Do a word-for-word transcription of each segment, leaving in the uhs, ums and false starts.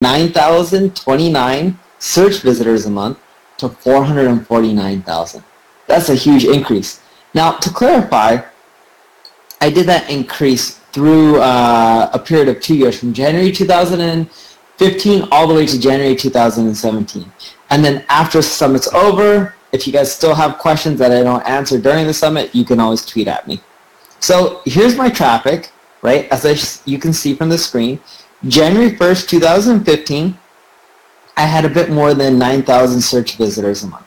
nine thousand twenty-nine search visitors a month to four hundred forty-nine thousand. That's a huge increase. Now, to clarify, I did that increase through uh, a period of two years, from January two thousand fifteen all the way to January two thousand seventeen. And then after summit's over, if you guys still have questions that I don't answer during the summit, you can always tweet at me. So here's my traffic, right? As I sh- you can see from the screen, January first, two thousand fifteen, I had a bit more than nine thousand search visitors a month.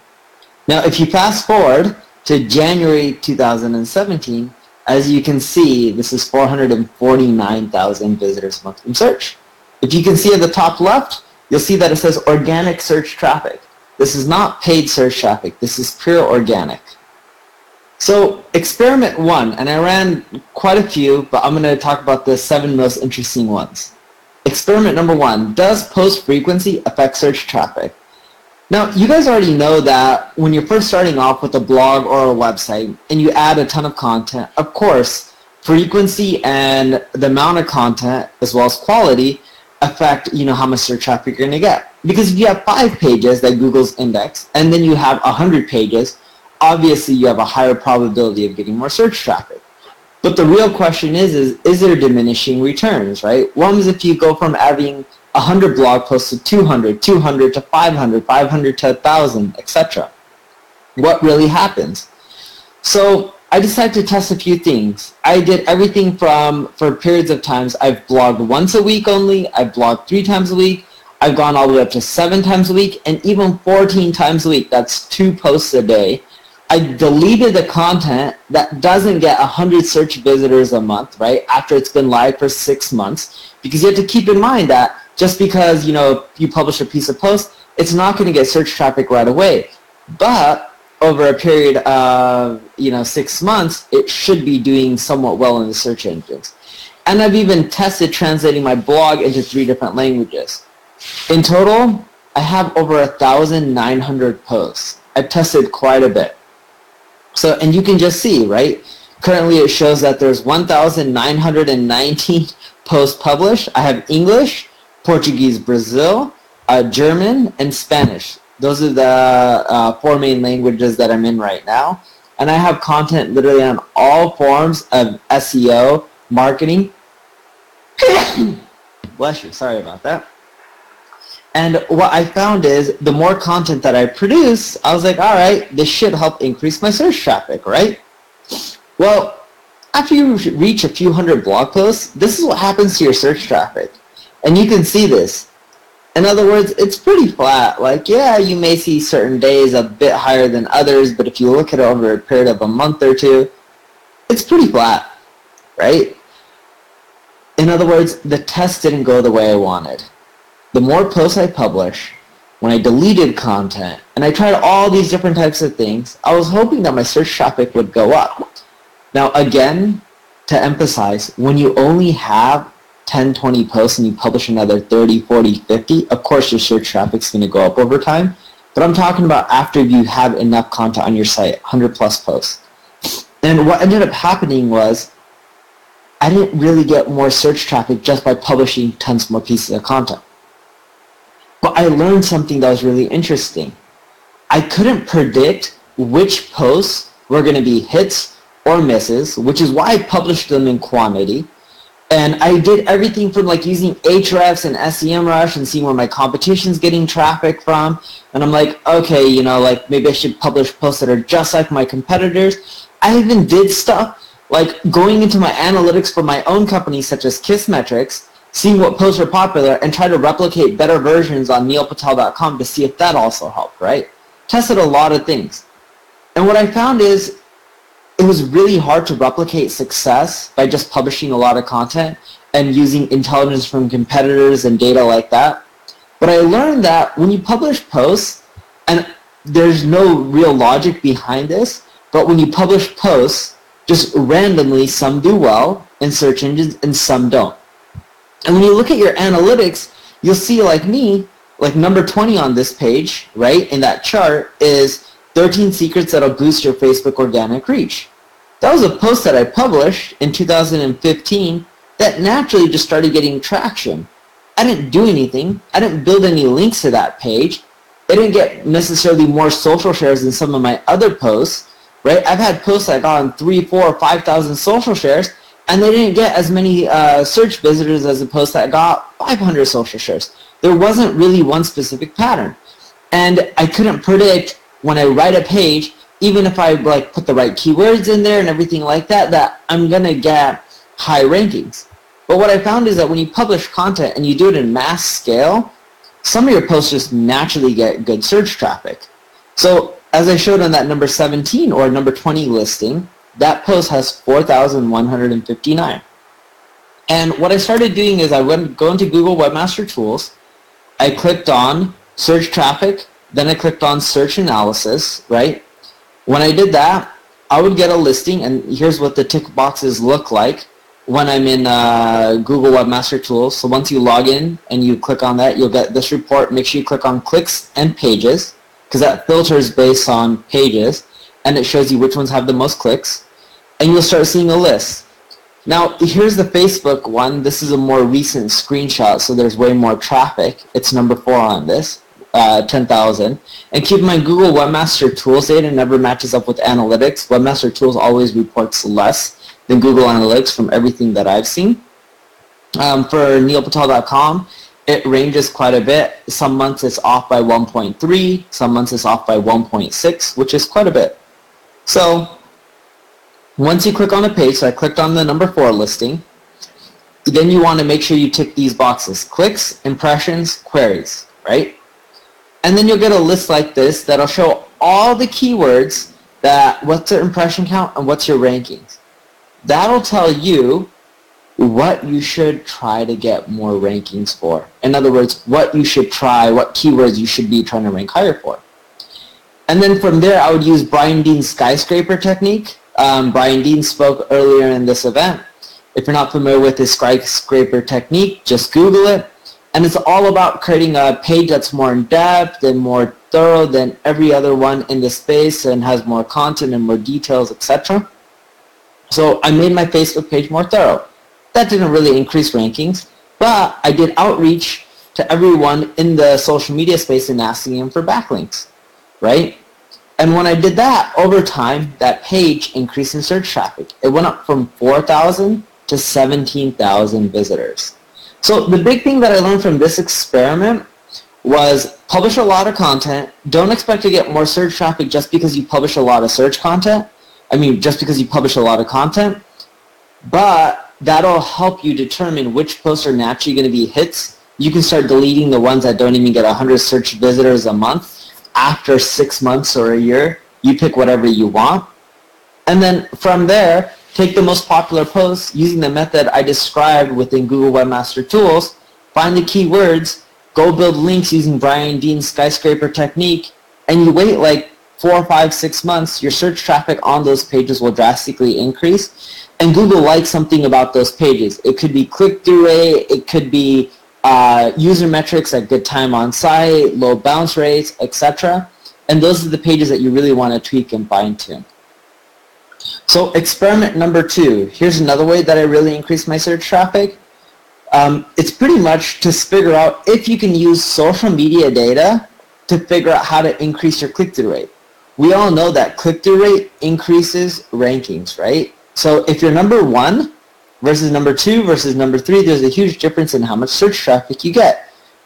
Now, if you fast forward to January two thousand seventeen, as you can see, this is four hundred forty-nine thousand visitors a month from search. If you can see at the top left, you'll see that it says organic search traffic. This is not paid search traffic. This is pure organic. So experiment one, and I ran quite a few, but I'm going to talk about the seven most interesting ones. Experiment number one, does post frequency affect search traffic? Now, you guys already know that when you're first starting off with a blog or a website and you add a ton of content, of course, frequency and the amount of content as well as quality affect, you know, how much search traffic you're going to get. Because if you have five pages that Google's indexed and then you have one hundred pages, obviously you have a higher probability of getting more search traffic. But the real question is, is, is there diminishing returns, right? One is if you go from having one hundred blog posts to two hundred, two hundred to five hundred, five hundred to one thousand, et cetera. What really happens? So I decided to test a few things. I did everything from, for periods of times, I've blogged once a week only, I've blogged three times a week, I've gone all the way up to seven times a week, and even fourteen times a week. That's two posts a day. I deleted the content that doesn't get one hundred search visitors a month, right, after it's been live for six months, because you have to keep in mind that just because, you know, you publish a piece of post, it's not going to get search traffic right away. But over a period of, you know, six months, it should be doing somewhat well in the search engines. And I've even tested translating my blog into three different languages. In total, I have over one thousand nine hundred posts. I've tested quite a bit. So, and you can just see, right? Currently, it shows that there's one thousand nine hundred nineteen posts published. I have English, Portuguese, Brazil, uh, German, and Spanish. Those are the uh, four main languages that I'm in right now. And I have content literally on all forms of S E O, marketing. Bless you. Sorry about that. And what I found is the more content that I produce, I was like, all right, this should help increase my search traffic, right? Well, after you reach a few hundred blog posts, this is what happens to your search traffic. And you can see this. In other words, it's pretty flat. Like, yeah, you may see certain days a bit higher than others, but if you look at it over a period of a month or two, it's pretty flat, right? In other words, the test didn't go the way I wanted. The more posts I publish, when I deleted content, and I tried all these different types of things, I was hoping that my search traffic would go up. Now, again, to emphasize, when you only have ten, twenty posts and you publish another thirty, forty, fifty, of course your search traffic's going to go up over time. But I'm talking about after you have enough content on your site, one hundred plus posts. And what ended up happening was I didn't really get more search traffic just by publishing tons more pieces of content. But I learned something that was really interesting. I couldn't predict which posts were going to be hits or misses, which is why I published them in quantity. And I did everything from like using Ahrefs and SEMrush and seeing where my competition's getting traffic from. And I'm like, okay, you know, like maybe I should publish posts that are just like my competitors. I even did stuff like going into my analytics for my own company, such as Kissmetrics, seeing what posts are popular, and try to replicate better versions on Neil Patel dot com to see if that also helped, right? Tested a lot of things. And what I found is it was really hard to replicate success by just publishing a lot of content and using intelligence from competitors and data like that. But I learned that when you publish posts, and there's no real logic behind this, but when you publish posts, just randomly some do well in search engines and some don't. And when you look at your analytics, you'll see, like me, like number twenty on this page, right, in that chart is thirteen secrets that'll boost your Facebook organic reach. That was a post that I published in two thousand fifteen that naturally just started getting traction. I didn't do anything. I didn't build any links to that page. They didn't get necessarily more social shares than some of my other posts, right? I've had posts that got on three, four, five thousand social shares, and they didn't get as many uh, search visitors as a post that got five hundred social shares. There wasn't really one specific pattern, and I couldn't predict when I write a page, even if I like put the right keywords in there and everything like that, that I'm gonna get high rankings. But what I found is that when you publish content and you do it in mass scale, some of your posts just naturally get good search traffic. So as I showed on that number seventeen or number twenty listing, that post has four thousand one hundred fifty-nine. And what I started doing is I went go into Google Webmaster Tools, I clicked on search traffic, then I clicked on search analysis, right? When I did that, I would get a listing, and here's what the tick boxes look like when I'm in uh, Google Webmaster Tools. So once you log in and you click on that, you'll get this report. Make sure you click on clicks and pages, because that filters based on pages, and it shows you which ones have the most clicks, and you'll start seeing a list. Now, here's the Facebook one. This is a more recent screenshot, so there's way more traffic. It's number four on this, uh, ten thousand. And keep in mind, Google Webmaster Tools data never matches up with analytics. Webmaster Tools always reports less than Google Analytics from everything that I've seen. Um, for Neil Patel dot com, it ranges quite a bit. Some months it's off by one point three, some months it's off by one point six, which is quite a bit. So once you click on a page, so I clicked on the number four listing, then you want to make sure you tick these boxes: clicks, impressions, queries, right? And then you'll get a list like this that'll show all the keywords, that what's your impression count and what's your rankings. That'll tell you what you should try to get more rankings for. In other words, what you should try, what keywords you should be trying to rank higher for. And then from there, I would use Brian Dean's skyscraper technique. Um, Brian Dean spoke earlier in this event. If you're not familiar with his skyscraper technique, just Google it. And it's all about creating a page that's more in-depth and more thorough than every other one in the space, and has more content and more details, et cetera. So I made my Facebook page more thorough. That didn't really increase rankings, but I did outreach to everyone in the social media space and asking them for backlinks, right? And when I did that, over time, that page increased in search traffic. It went up from four thousand to seventeen thousand visitors. So the big thing that I learned from this experiment was publish a lot of content. Don't expect to get more search traffic just because you publish a lot of search content. I mean, just because you publish a lot of content. But that'll help you determine which posts are naturally going to be hits. You can start deleting the ones that don't even get one hundred search visitors a month. After six months or a year, you pick whatever you want. And then from there, take the most popular posts using the method I described within Google Webmaster Tools, find the keywords, go build links using Brian Dean's skyscraper technique, and you wait like four, five, six months, your search traffic on those pages will drastically increase. And Google likes something about those pages. It could be click-through rate, it could be Uh, user metrics like good time on site, low bounce rates, et cetera. And those are the pages that you really want to tweak and fine tune. So experiment number two, here's another way that I really increased my search traffic. Um, it's pretty much to figure out if you can use social media data to figure out how to increase your click-through rate. We all know that click-through rate increases rankings, right? So if you're number one, versus number two versus number three, there's a huge difference in how much search traffic you get.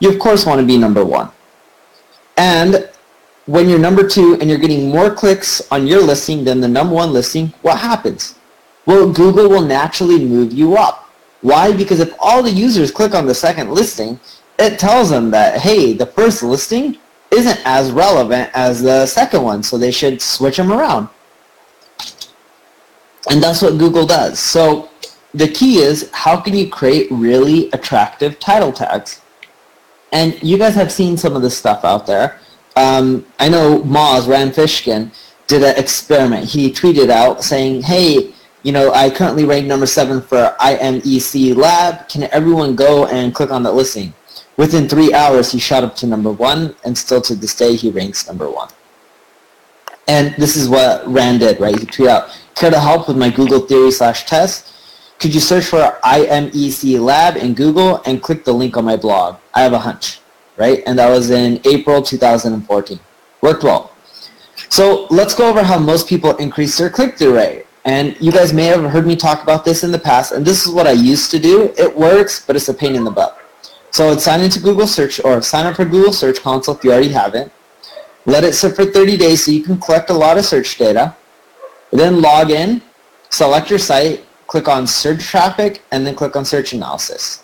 You of course want to be number one. And when you're number two and you're getting more clicks on your listing than the number one listing, what happens? Well, Google will naturally move you up. Why? Because if all the users click on the second listing, it tells them that, hey, the first listing isn't as relevant as the second one, so they should switch them around. And that's what Google does. So the key is, how can you create really attractive title tags? And you guys have seen some of this stuff out there. Um, I know Moz, Rand Fishkin, did an experiment. He tweeted out saying, hey, you know, I currently rank number seven for I M E C Lab. Can everyone go and click on that listing? Within three hours, he shot up to number one, and still to this day, he ranks number one. And this is what Rand did, right? He tweeted out, care to help with my Google theory slash test? Could you search for I M E C Lab in Google and click the link on my blog? I have a hunch, right? And that was in April two thousand fourteen. Worked well. So let's go over how most people increase their click-through rate. And you guys may have heard me talk about this in the past, and this is what I used to do. It works, but it's a pain in the butt. So I'd sign into Google Search, or sign up for Google Search Console if you already haven't. Let it sit for thirty days so you can collect a lot of search data. Then log in, select your site, click on search traffic, and then click on search analysis.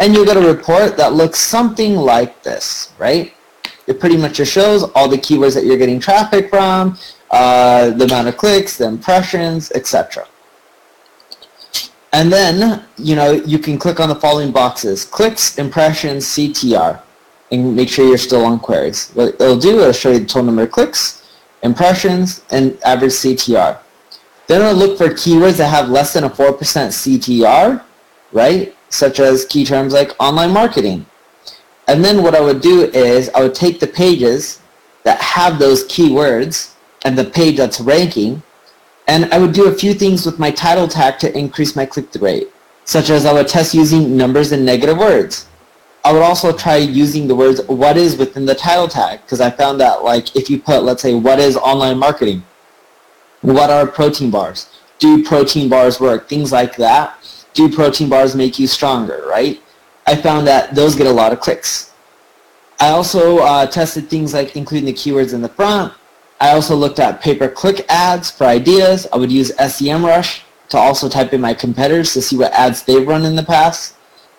And you'll get a report that looks something like this, right? It pretty much just shows all the keywords that you're getting traffic from, uh, the amount of clicks, the impressions, et cetera. And then, you know, you can click on the following boxes: clicks, impressions, C T R, and make sure you're still on queries. What it'll do, it'll show you the total number of clicks, impressions, and average C T R. Then it'll look for keywords that have less than a four percent C T R, right? Such as key terms like online marketing. And then what I would do is I would take the pages that have those keywords and the page that's ranking, and I would do a few things with my title tag to increase my click-through rate, such as I would test using numbers and negative words. I would also try using the words "what is" within the title tag, because I found that, like, if you put, let's say, "what is online marketing?" What are protein bars? Do protein bars work? Things like that. Do protein bars make you stronger, right? I found that those get a lot of clicks. I also uh, tested things like including the keywords in the front. I also looked at pay-per-click ads for ideas. I would use SEMrush to also type in my competitors to see what ads they've run in the past,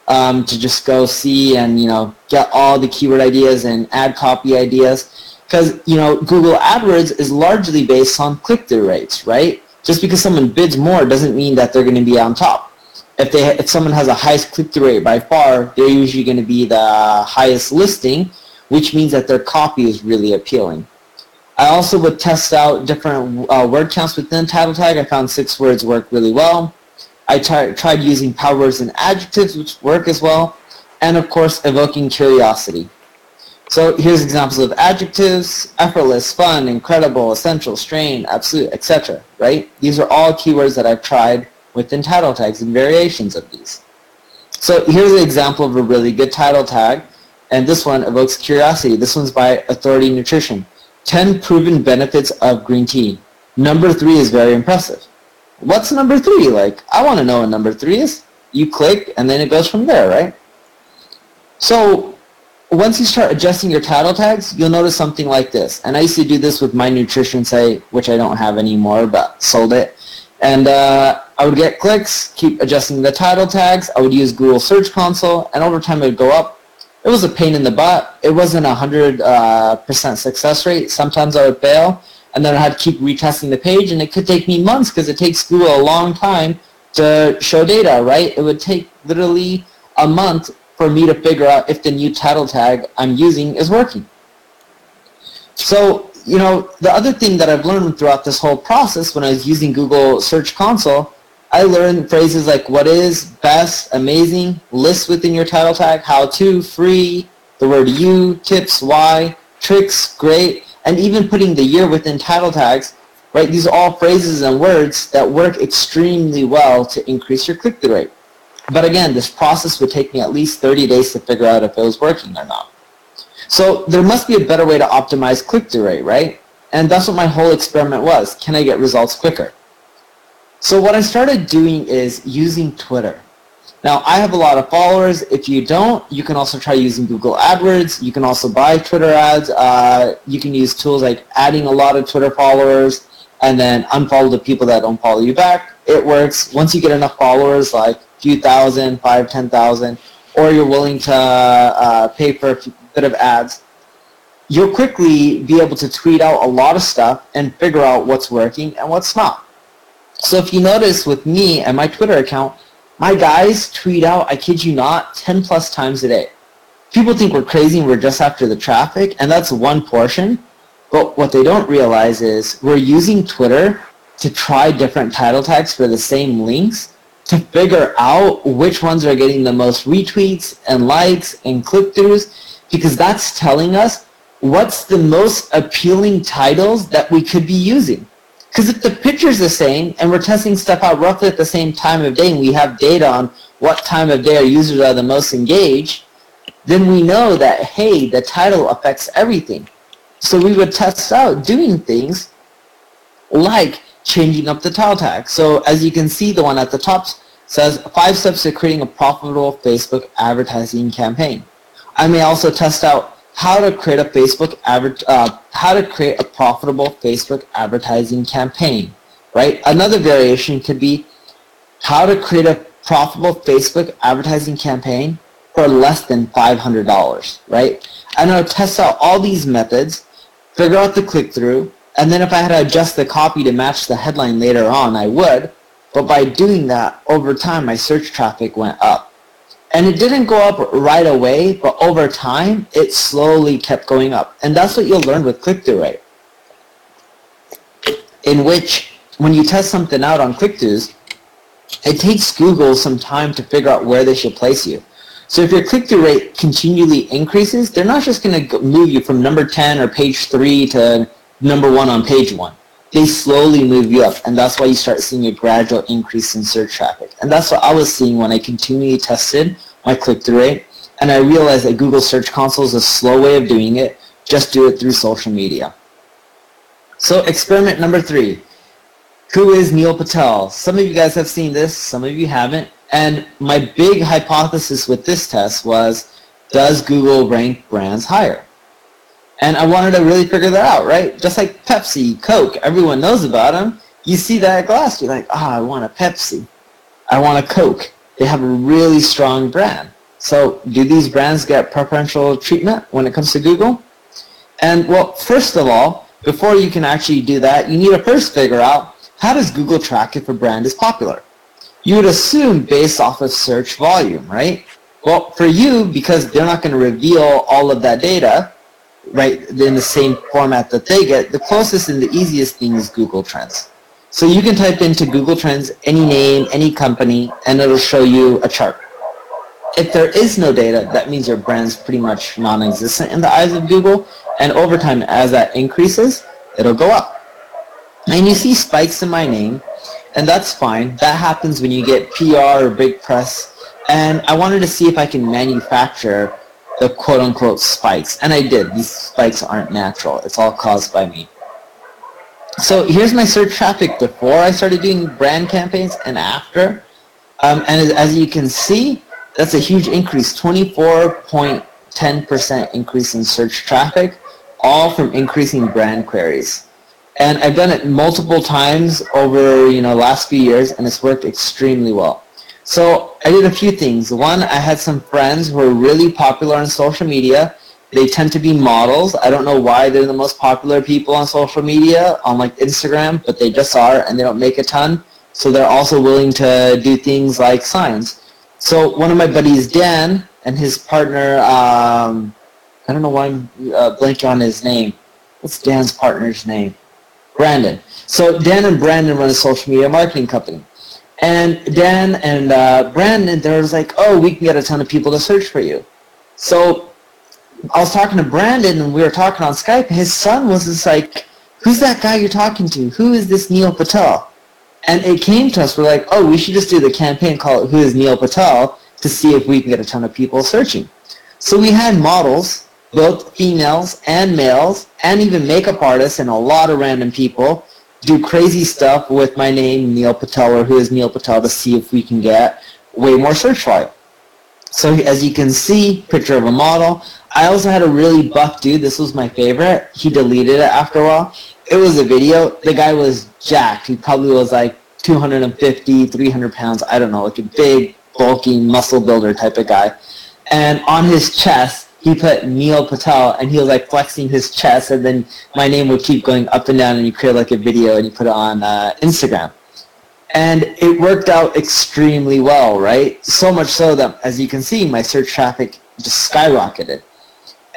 um, to just go see and, you know, get all the keyword ideas and ad copy ideas. Because, you know, Google AdWords is largely based on click-through rates, right? Just because someone bids more doesn't mean that they're going to be on top. If they, if someone has the highest click-through rate by far, they're usually going to be the highest listing, which means that their copy is really appealing. I also would test out different uh, word counts within the title tag. I found six words work really well. I t tried using power words and adjectives, which work as well, and of course evoking curiosity. So here's examples of adjectives: effortless, fun, incredible, essential, strain, absolute, et cetera. Right? These are all keywords that I've tried within title tags and variations of these. So here's an example of a really good title tag, and this one evokes curiosity. This one's by Authority Nutrition. ten proven benefits of green tea. Number three is very impressive. What's number three? Like, I want to know what number three is. You click, and then it goes from there, right? So once you start adjusting your title tags, you'll notice something like this. And I used to do this with my nutrition site, which I don't have anymore, but sold it. And uh, I would get clicks, keep adjusting the title tags. I would use Google Search Console, and over time it would go up. It was a pain in the butt. It wasn't a hundred uh, percent success rate. Sometimes I would fail, and then I had to keep retesting the page, and it could take me months because it takes Google a long time to show data, right? It would take literally a month for me to figure out if the new title tag I'm using is working. So, you know, the other thing that I've learned throughout this whole process when I was using Google Search Console, I learned phrases like "what is," "best," "amazing," "list" within your title tag, "how to," "free," the word "you," "tips," "why," "tricks," "great," and even putting the year within title tags, right? These are all phrases and words that work extremely well to increase your click-through rate. But again, this process would take me at least thirty days to figure out if it was working or not. So there must be a better way to optimize click-through rate, right? And that's what my whole experiment was. Can I get results quicker? So what I started doing is using Twitter. Now, I have a lot of followers. If you don't, you can also try using Google AdWords. You can also buy Twitter ads. Uh, you can use tools like adding a lot of Twitter followers and then unfollow the people that don't follow you back. It works. Once you get enough followers, like a few thousand, five, ten thousand, or you're willing to uh, pay for a few bit of ads, you'll quickly be able to tweet out a lot of stuff and figure out what's working and what's not. So if you notice with me and my Twitter account, my guys tweet out, I kid you not, ten plus times a day. People think we're crazy and we're just after the traffic, and that's one portion, but what they don't realize is we're using Twitter to try different title tags for the same links to figure out which ones are getting the most retweets and likes and click-throughs, because that's telling us what's the most appealing titles that we could be using. Because if the picture's the same and we're testing stuff out roughly at the same time of day and we have data on what time of day our users are the most engaged, then we know that, hey, the title affects everything. So we would test out doing things like changing up the title tag. So as you can see, the one at the top says five steps to creating a profitable Facebook advertising campaign. I may also test out how to create a Facebook advert, uh, how to create a profitable Facebook advertising campaign, right? Another variation could be how to create a profitable Facebook advertising campaign for less than five hundred dollars, right? And I'll test out all these methods, figure out the click-through, and then if I had to adjust the copy to match the headline later on, I would. But by doing that, over time, my search traffic went up. And it didn't go up right away, but over time, it slowly kept going up. And that's what you'll learn with click-through rate, in which when you test something out on click-throughs, it takes Google some time to figure out where they should place you. So if your click-through rate continually increases, they're not just going to move you from number ten or page three to number one on page one. They slowly move you up, and that's why you start seeing a gradual increase in search traffic. And that's what I was seeing when I continually tested my click-through rate, and I realized that Google Search Console is a slow way of doing it. Just do it through social media. So experiment number three, who is Neil Patel? Some of you guys have seen this, some of you haven't, and my big hypothesis with this test was, does Google rank brands higher? And I wanted to really figure that out, right? Just like Pepsi, Coke, everyone knows about them. You see that at Glass, you're like, ah, oh, I want a Pepsi. I want a Coke. They have a really strong brand. So do these brands get preferential treatment when it comes to Google? And, well, first of all, before you can actually do that, you need to first figure out, how does Google track if a brand is popular? You would assume based off of search volume, right? Well, for you, because they're not going to reveal all of that data, right, in the same format that they get, the closest and the easiest thing is Google Trends. So you can type into Google Trends any name, any company, and it'll show you a chart. If there is no data, that means your brand's pretty much non-existent in the eyes of Google, and over time, as that increases, it'll go up. And you see spikes in my name, and that's fine. That happens when you get P R or big press, and I wanted to see if I can manufacture the quote-unquote spikes, and I did. These spikes aren't natural. It's all caused by me. So here's my search traffic before I started doing brand campaigns and after, um, and as, as you can see, that's a huge increase, twenty-four point one zero percent increase in search traffic, all from increasing brand queries. And I've done it multiple times over, you know, last few years, and it's worked extremely well. So I did a few things. One, I had some friends who are really popular on social media. They tend to be models. I don't know why they're the most popular people on social media, on like Instagram, but they just are, and they don't make a ton. So they're also willing to do things like signs. So one of my buddies, Dan, and his partner, um, I don't know why I'm uh, blanking on his name. What's Dan's partner's name? Brandon. So Dan and Brandon run a social media marketing company. And Dan and uh, Brandon, they was like, oh, we can get a ton of people to search for you. So I was talking to Brandon, and we were talking on Skype, and his son was just like, who's that guy you're talking to? Who is this Neil Patel? And it came to us. We're like, oh, we should just do the campaign, call it Who is Neil Patel, to see if we can get a ton of people searching. So we had models, both females and males, and even makeup artists and a lot of random people, do crazy stuff with my name, Neil Patel, or Who is Neil Patel, to see if we can get way more search volume. So as you can see, picture of a model. I also had a really buff dude. This was my favorite. He deleted it after a while. It was a video. The guy was jacked. He probably was like two hundred fifty, three hundred pounds. I don't know, like a big, bulky, muscle builder type of guy. And on his chest, he put Neil Patel, and he was like flexing his chest, and then my name would keep going up and down, and you create like a video and you put it on uh, Instagram. And it worked out extremely well, right? So much so that, as you can see, my search traffic just skyrocketed.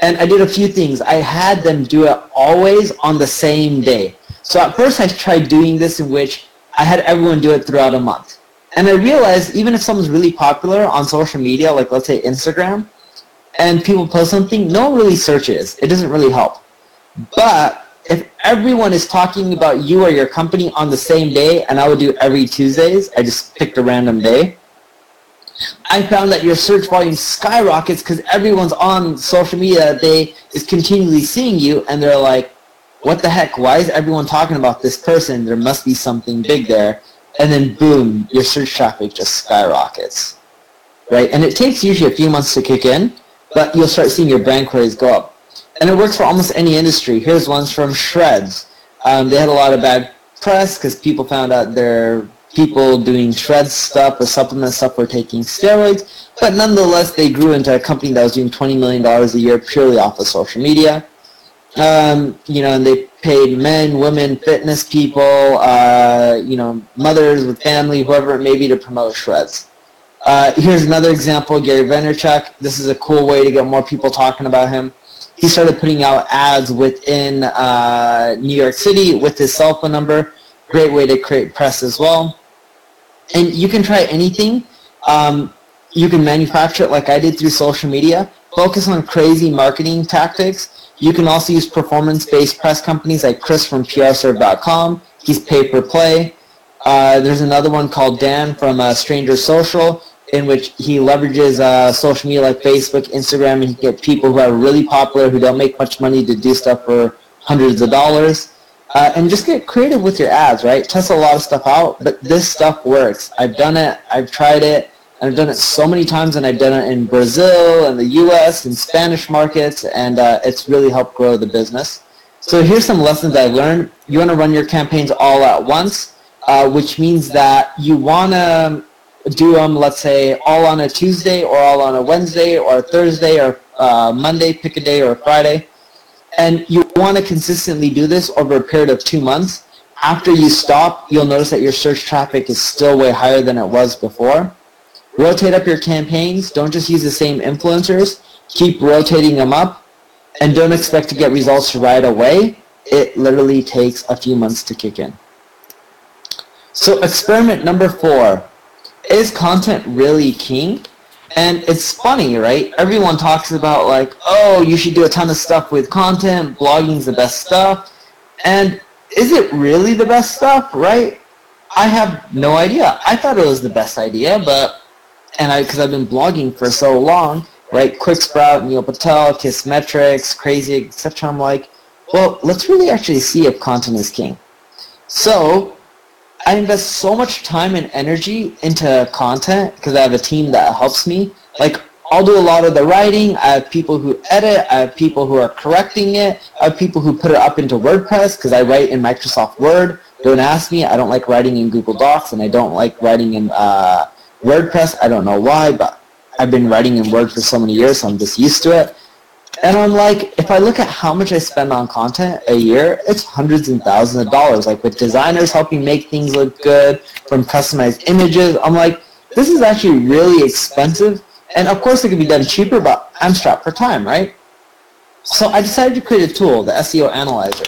And I did a few things. I had them do it always on the same day. So at first I tried doing this in which I had everyone do it throughout a month. And I realized even if someone's really popular on social media, like let's say Instagram, and people post something, no one really searches. It doesn't really help. But if everyone is talking about you or your company on the same day, and I would do every Tuesdays, I just picked a random day, I found that your search volume skyrockets because everyone's on social media that they is continually seeing you, and they're like, what the heck, why is everyone talking about this person? There must be something big there. And then boom, your search traffic just skyrockets, right? And it takes usually a few months to kick in, but you'll start seeing your brand queries go up. And it works for almost any industry. Here's ones from Shreds. Um, they had a lot of bad press because people found out their people doing Shreds stuff or supplement stuff were taking steroids. But nonetheless, they grew into a company that was doing twenty million dollars a year purely off of social media. Um, you know, and they paid men, women, fitness people, uh, you know, mothers with family, whoever it may be, to promote Shreds. Uh, here's another example, Gary Vaynerchuk. This is a cool way to get more people talking about him. He started putting out ads within uh, New York City with his cell phone number. Great way to create press as well. And you can try anything. Um, you can manufacture it like I did through social media. Focus on crazy marketing tactics. You can also use performance-based press companies like Chris from P R serve dot com. He's pay-per-play. Uh, there's another one called Dan from uh, Stranger Social, in which he leverages uh, social media like Facebook, Instagram, and he can get people who are really popular, who don't make much money, to do stuff for hundreds of dollars. Uh, and just get creative with your ads, right? Test a lot of stuff out, but this stuff works. I've done it. I've tried it. I've done it so many times, and I've done it in Brazil and the U S and Spanish markets, and uh, it's really helped grow the business. So here's some lessons I've learned. You want to run your campaigns all at once, uh, which means that you want to do them, let's say, all on a Tuesday or all on a Wednesday or a Thursday or uh, Monday, pick a day, or a Friday. And you want to consistently do this over a period of two months. After you stop, you'll notice that your search traffic is still way higher than it was before. Rotate up your campaigns. Don't just use the same influencers. Keep rotating them up. And don't expect to get results right away. It literally takes a few months to kick in. So experiment number four. Is content really king? And it's funny, right? Everyone talks about like, oh, you should do a ton of stuff with content, blogging's the best stuff. And is it really the best stuff, right? I have no idea. I thought it was the best idea, but, and I, because I've been blogging for so long, right? Quick Sprout, Neil Patel, Kissmetrics, Crazy, et cetera. I'm like, well, let's really actually see if content is king. So I invest so much time and energy into content because I have a team that helps me. Like, I'll do a lot of the writing. I have people who edit. I have people who are correcting it. I have people who put it up into WordPress because I write in Microsoft Word. Don't ask me. I don't like writing in Google Docs, and I don't like writing in uh, WordPress. I don't know why, but I've been writing in Word for so many years, so I'm just used to it. And I'm like, if I look at how much I spend on content a year, it's hundreds and thousands of dollars. Like, with designers helping make things look good, from customized images, I'm like, this is actually really expensive. And of course it could be done cheaper, but I'm strapped for time, right? So I decided to create a tool, the S E O Analyzer.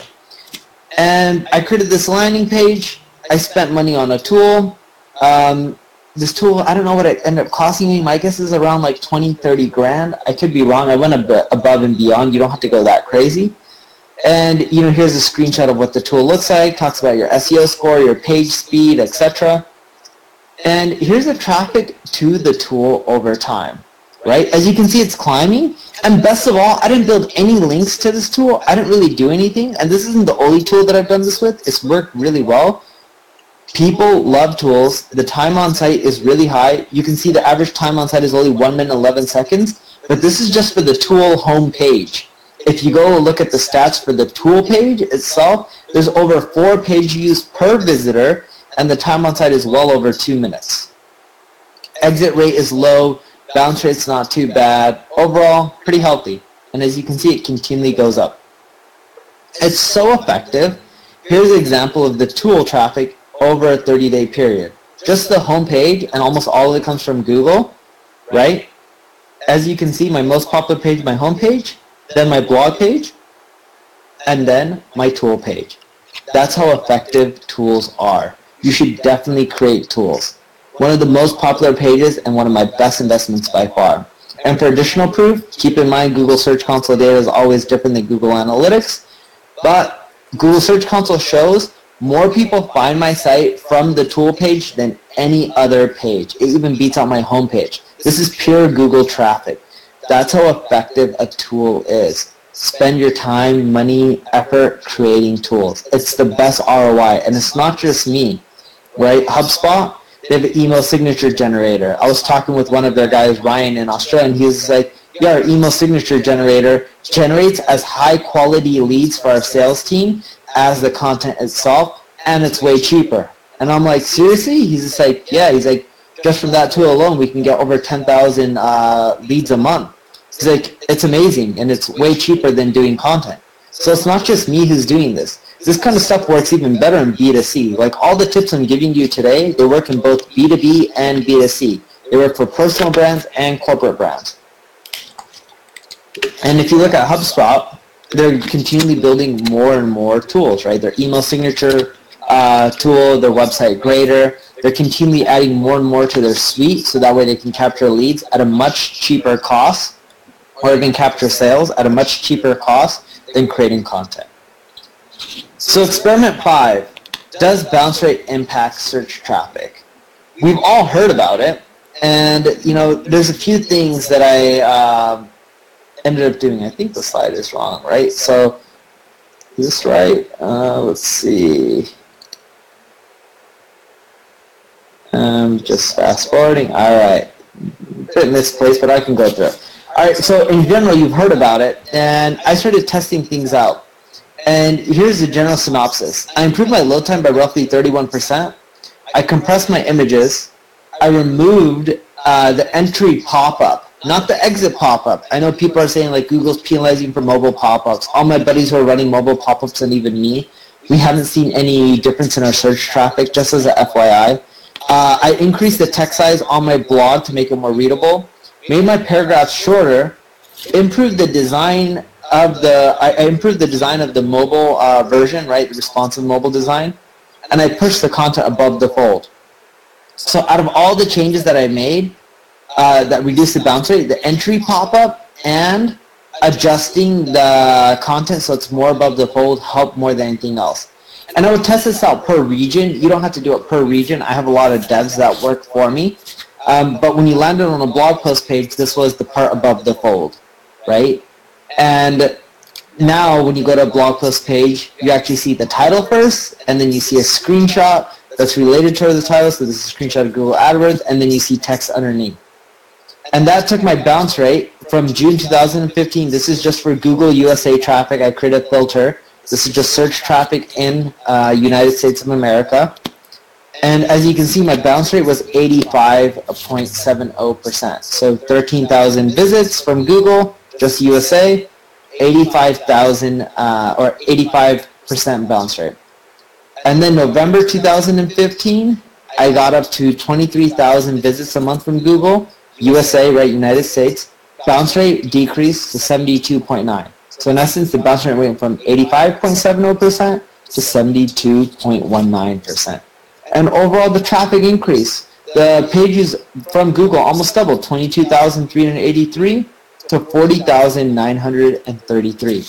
And I created this landing page. I spent money on a tool. Um, This tool, I don't know what it ended up costing me. My guess is around like twenty, thirty grand. I could be wrong. I went ab above and beyond. You don't have to go that crazy. And, you know, here's a screenshot of what the tool looks like. Talks about your S E O score, your page speed, et cetera. And here's the traffic to the tool over time, right? As you can see, it's climbing. And best of all, I didn't build any links to this tool. I didn't really do anything. And this isn't the only tool that I've done this with. It's worked really well. People love tools. The time on site is really high. You can see the average time on site is only one minute eleven seconds, but this is just for the tool home page. If you go look at the stats for the tool page itself, there's over four page views per visitor, and the time on site is well over two minutes. Exit rate is low. Bounce rate's not too bad. Overall, pretty healthy. And as you can see, it continually goes up. It's so effective. Here's an example of the tool traffic over a thirty day period. Just the home page, and almost all of it comes from Google, right? As you can see, my most popular page, my home page, then my blog page, and then my tool page. That's how effective tools are. You should definitely create tools. One of the most popular pages and one of my best investments by far. And for additional proof, keep in mind Google Search Console data is always different than Google Analytics, but Google Search Console shows more people find my site from the tool page than any other page. It even beats out my home page. This is pure Google traffic. That's how effective a tool is. Spend your time, money, effort creating tools. It's the best R O I, and it's not just me, right? HubSpot, they have an email signature generator. I was talking with one of their guys, Ryan, in Australia, and he was like, yeah, our email signature generator generates as high quality leads for our sales team as the content itself, and it's way cheaper. And I'm like, seriously? He's just like, yeah. He's like, just from that tool alone, we can get over ten thousand uh, leads a month. He's like, it's amazing, and it's way cheaper than doing content. So it's not just me who's doing this. This kind of stuff works even better in B two C. Like all the tips I'm giving you today, they work in both B two B and B two C. They work for personal brands and corporate brands. And if you look at HubSpot, they're continually building more and more tools, right? Their email signature uh, tool, their website grader. They're continually adding more and more to their suite so that way they can capture leads at a much cheaper cost, or even capture sales at a much cheaper cost than creating content. So experiment five, does bounce rate impact search traffic? We've all heard about it, and you know, there's a few things that I uh, ended up doing. I think the slide is wrong, right? So is this right? Uh, let's see. I'm just fast forwarding. All right, a bit misplaced, but I can go through it. All right, so in general, you've heard about it, and I started testing things out. And here's the general synopsis. I improved my load time by roughly thirty-one percent. I compressed my images. I removed uh, the entry pop-up, not the exit pop-up. I know people are saying, like, Google's penalizing for mobile pop-ups. All my buddies who are running mobile pop-ups, and even me, we haven't seen any difference in our search traffic, just as a F Y I. Uh, I increased the text size on my blog to make it more readable. Made my paragraphs shorter, improved the design of the, I improved the design of the mobile uh, version, right, the responsive mobile design, and I pushed the content above the fold. So out of all the changes that I made uh, that reduced the bounce rate, the entry pop-up and adjusting the content so it's more above the fold helped more than anything else. And I would test this out per region. You don't have to do it per region. I have a lot of devs that work for me. Um, but when you landed on a blog post page, this was the part above the fold, right? And now when you go to a blog post page, you actually see the title first, and then you see a screenshot that's related to the title, so this is a screenshot of Google AdWords, and then you see text underneath. And that took my bounce rate from June two thousand fifteen. This is just for Google U S A traffic. I created a filter. This is just search traffic in uh, United States of America. And as you can see, my bounce rate was eighty-five point seven zero percent. So thirteen thousand visits from Google, just U S A, eighty-five thousand uh, or eighty-five percent bounce rate. And then November two thousand fifteen, I got up to twenty-three thousand visits a month from Google, U S A, right, United States. Bounce rate decreased to seventy-two point nine. So in essence, the bounce rate went from eighty-five point seven zero percent to seventy-two point one nine percent. And overall, the traffic increased. The pages from Google almost doubled, twenty-two thousand three hundred eighty-three to forty thousand nine hundred thirty-three.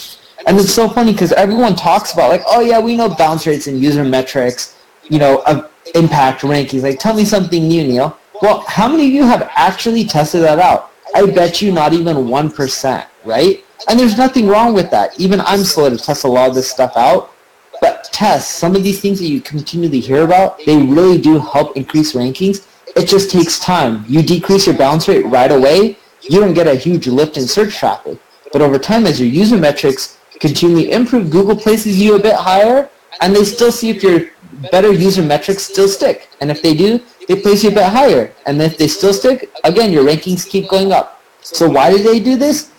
And it's so funny because everyone talks about, like, oh yeah, we know bounce rates and user metrics, you know, of impact rankings. Like, tell me something new, Neil. Well, how many of you have actually tested that out? I bet you not even one percent, right? And there's nothing wrong with that. Even I'm slow to test a lot of this stuff out. But tests, some of these things that you continually hear about, they really do help increase rankings. It just takes time. You decrease your bounce rate right away, you don't get a huge lift in search traffic. But over time, as your user metrics continually improve, Google places you a bit higher, and they still see if your better user metrics still stick. And if they do, they place you a bit higher. And if they still stick, again, your rankings keep going up. So why do they do this?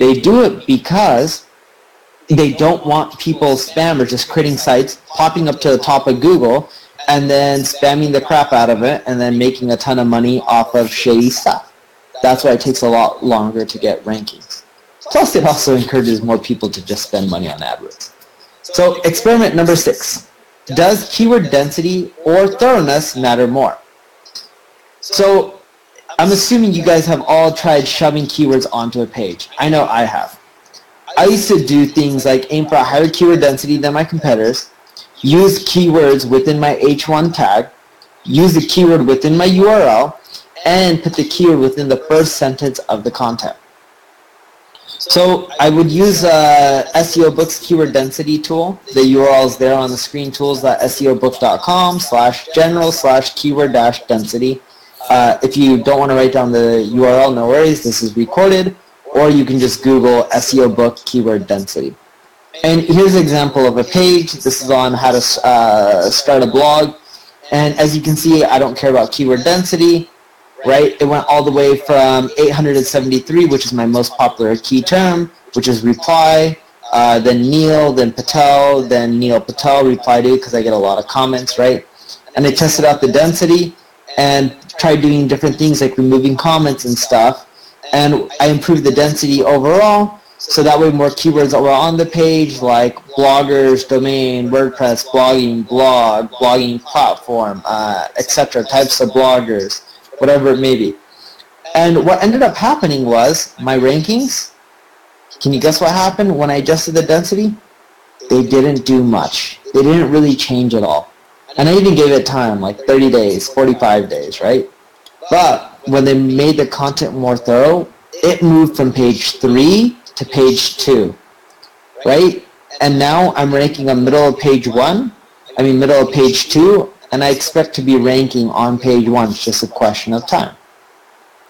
They do it because they don't want people spammers just creating sites, popping up to the top of Google, and then spamming the crap out of it, and then making a ton of money off of shady stuff. That's why it takes a lot longer to get rankings. Plus, it also encourages more people to just spend money on AdWords. So, experiment number six. Does keyword density or thoroughness matter more? So, I'm assuming you guys have all tried shoving keywords onto a page. I know I have. I used to do things like aim for a higher keyword density than my competitors, use keywords within my H one tag, use the keyword within my U R L, and put the keyword within the first sentence of the content. So I would use uh, S E O Book's keyword density tool. The U R L is there on the screen, tools.seobook.com slash general slash keyword dash density. Uh, if you don't want to write down the U R L, no worries, this is recorded, or you can just Google S E O Book keyword density. And here's an example of a page. This is on how to uh, start a blog. And as you can see, I don't care about keyword density, right? It went all the way from eight hundred seventy-three, which is my most popular key term, which is reply, uh, then Neil, then Patel, then Neil Patel, reply to, because I get a lot of comments, right? And I tested out the density and tried doing different things like removing comments and stuff. And I improved the density overall, so that way more keywords that were on the page, like bloggers, domain, WordPress, blogging, blog, blogging platform, uh, et cetera, types of bloggers, whatever it may be. And what ended up happening was my rankings, can you guess what happened when I adjusted the density? They didn't do much. They didn't really change at all. And I even gave it time, like thirty days, forty-five days, right? But when they made the content more thorough, it moved from page three to page two, right? And now I'm ranking on middle of page one, I mean middle of page two, and I expect to be ranking on page one. It's just a question of time.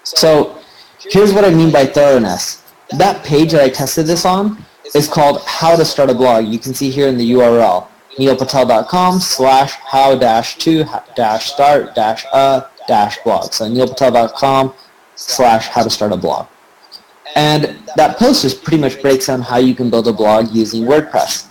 So here's what I mean by thoroughness. That page that I tested this on is called How to Start a Blog. You can see here in the U R L, neilpatel.com slash how dash to dash start dash uh dash blog. So neilpatel.com slash how to start a blog. And that post just pretty much breaks down how you can build a blog using WordPress.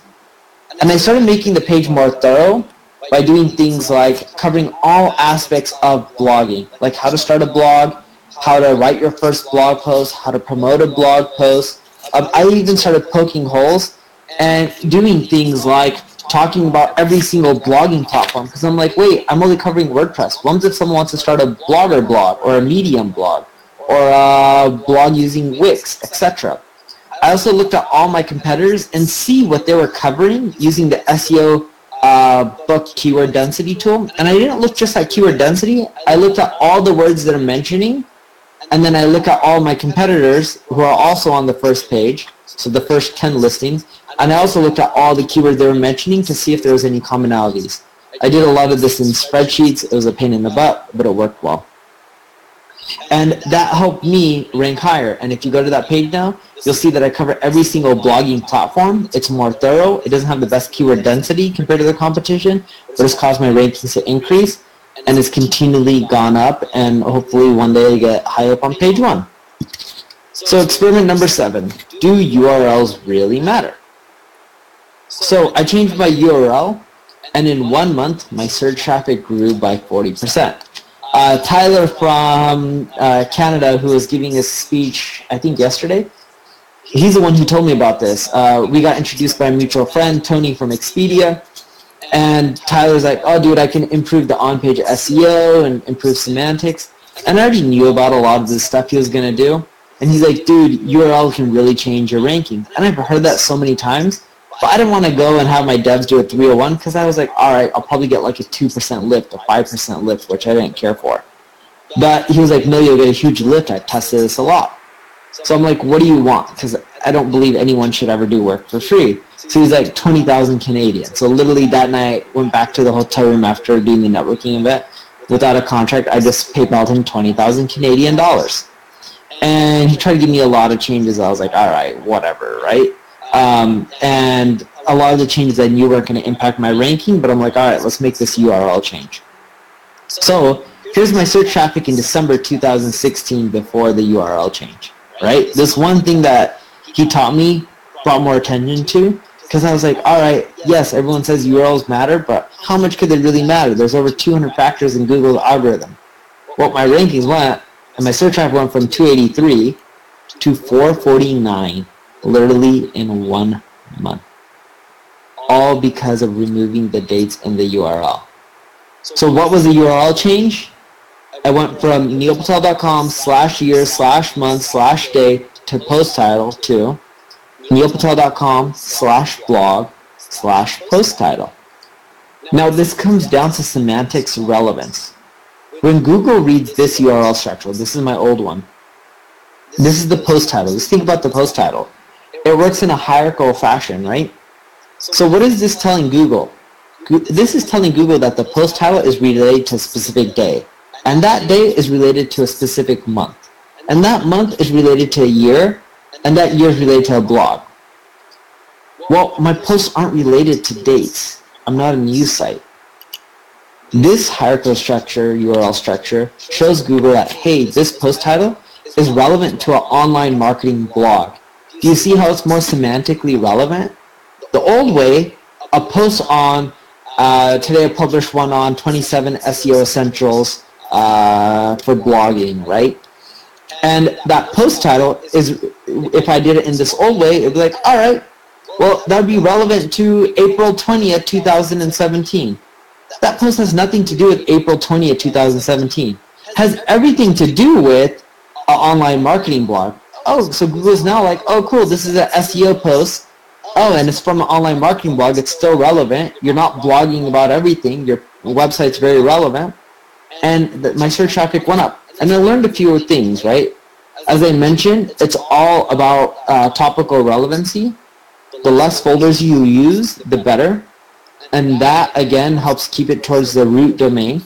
And I started making the page more thorough by doing things like covering all aspects of blogging, like how to start a blog, how to write your first blog post, how to promote a blog post. Um, I even started poking holes and doing things like talking about every single blogging platform, because I'm like, wait, I'm only covering WordPress. What if someone wants to start a blogger blog or a Medium blog or a blog using Wix, et cetera? I also looked at all my competitors and see what they were covering using the S E O uh, book keyword density tool. And I didn't look just at keyword density. I looked at all the words that I'm mentioning, and then I look at all my competitors who are also on the first page, so the first ten listings. And I also looked at all the keywords they were mentioning to see if there was any commonalities. I did a lot of this in spreadsheets. It was a pain in the butt, but it worked well. And that helped me rank higher. And if you go to that page now, you'll see that I cover every single blogging platform. It's more thorough. It doesn't have the best keyword density compared to the competition, but it's caused my rankings to increase. And it's continually gone up. And hopefully one day I get high up on page one. So experiment number seven, do U R Ls really matter? So I changed my U R L, and in one month, my search traffic grew by forty percent. Uh, Tyler from uh, Canada, who was giving his speech, I think yesterday, he's the one who told me about this. Uh, we got introduced by a mutual friend, Tony from Expedia, and Tyler's like, oh, dude, I can improve the on-page S E O and improve semantics. And I already knew about a lot of the stuff he was going to do, and he's like, dude, U R L can really change your ranking. And I've heard that so many times. But I didn't want to go and have my devs do a three oh one because I was like, all right, I'll probably get like a two percent lift, a five percent lift, which I didn't care for. But he was like, no, you'll get a huge lift. I tested this a lot. So I'm like, what do you want? Because I don't believe anyone should ever do work for free. So he's like, twenty thousand Canadian. So literally that night, went back to the hotel room after doing the networking event. Without a contract, I just PayPal'd him twenty thousand Canadian dollars. And he tried to give me a lot of changes. I was like, all right, whatever, right? Um, and a lot of the changes I knew weren't going to impact my ranking, but I'm like, all right, let's make this U R L change. So here's my search traffic in December two thousand sixteen before the U R L change, right? This one thing that he taught me brought more attention to, because I was like, all right, yes, everyone says U R Ls matter, but how much could they really matter? There's over two hundred factors in Google's algorithm. Well, my rankings went, and my search traffic went from two eighty-three to four forty-nine. Literally in one month, all because of removing the dates in the U R L. So what was the U R L change? I went from neilpatel.com slash year slash month slash day to post title to neilpatel.com slash blog slash post title. Now this comes down to semantics relevance. When Google reads this U R L structure, this is my old one, this is the post title. Let's think about the post title. It works in a hierarchical fashion, right? So what is this telling Google? This is telling Google that the post title is related to a specific day, and that day is related to a specific month, and that month is related to a year, and that year is related to a blog. Well, my posts aren't related to dates. I'm not a news site. This hierarchical structure, U R L structure, shows Google that, hey, this post title is relevant to an online marketing blog. Do you see how it's more semantically relevant? The old way, a post on, uh, today I published one on twenty-seven S E O essentials uh, for blogging, right? And that post title is, if I did it in this old way, it'd be like, all right, well, that would be relevant to April twentieth, two thousand seventeen. That post has nothing to do with April twentieth, two thousand seventeen. Has everything to do with an online marketing blog. Oh, so Google's now like, oh, cool, this is an S E O post. Oh, and it's from an online marketing blog. It's still relevant. You're not blogging about everything. Your website's very relevant. And the, my search traffic went up. And I learned a few things, right? As I mentioned, it's all about uh, topical relevancy. The less folders you use, the better. And that, again, helps keep it towards the root domain.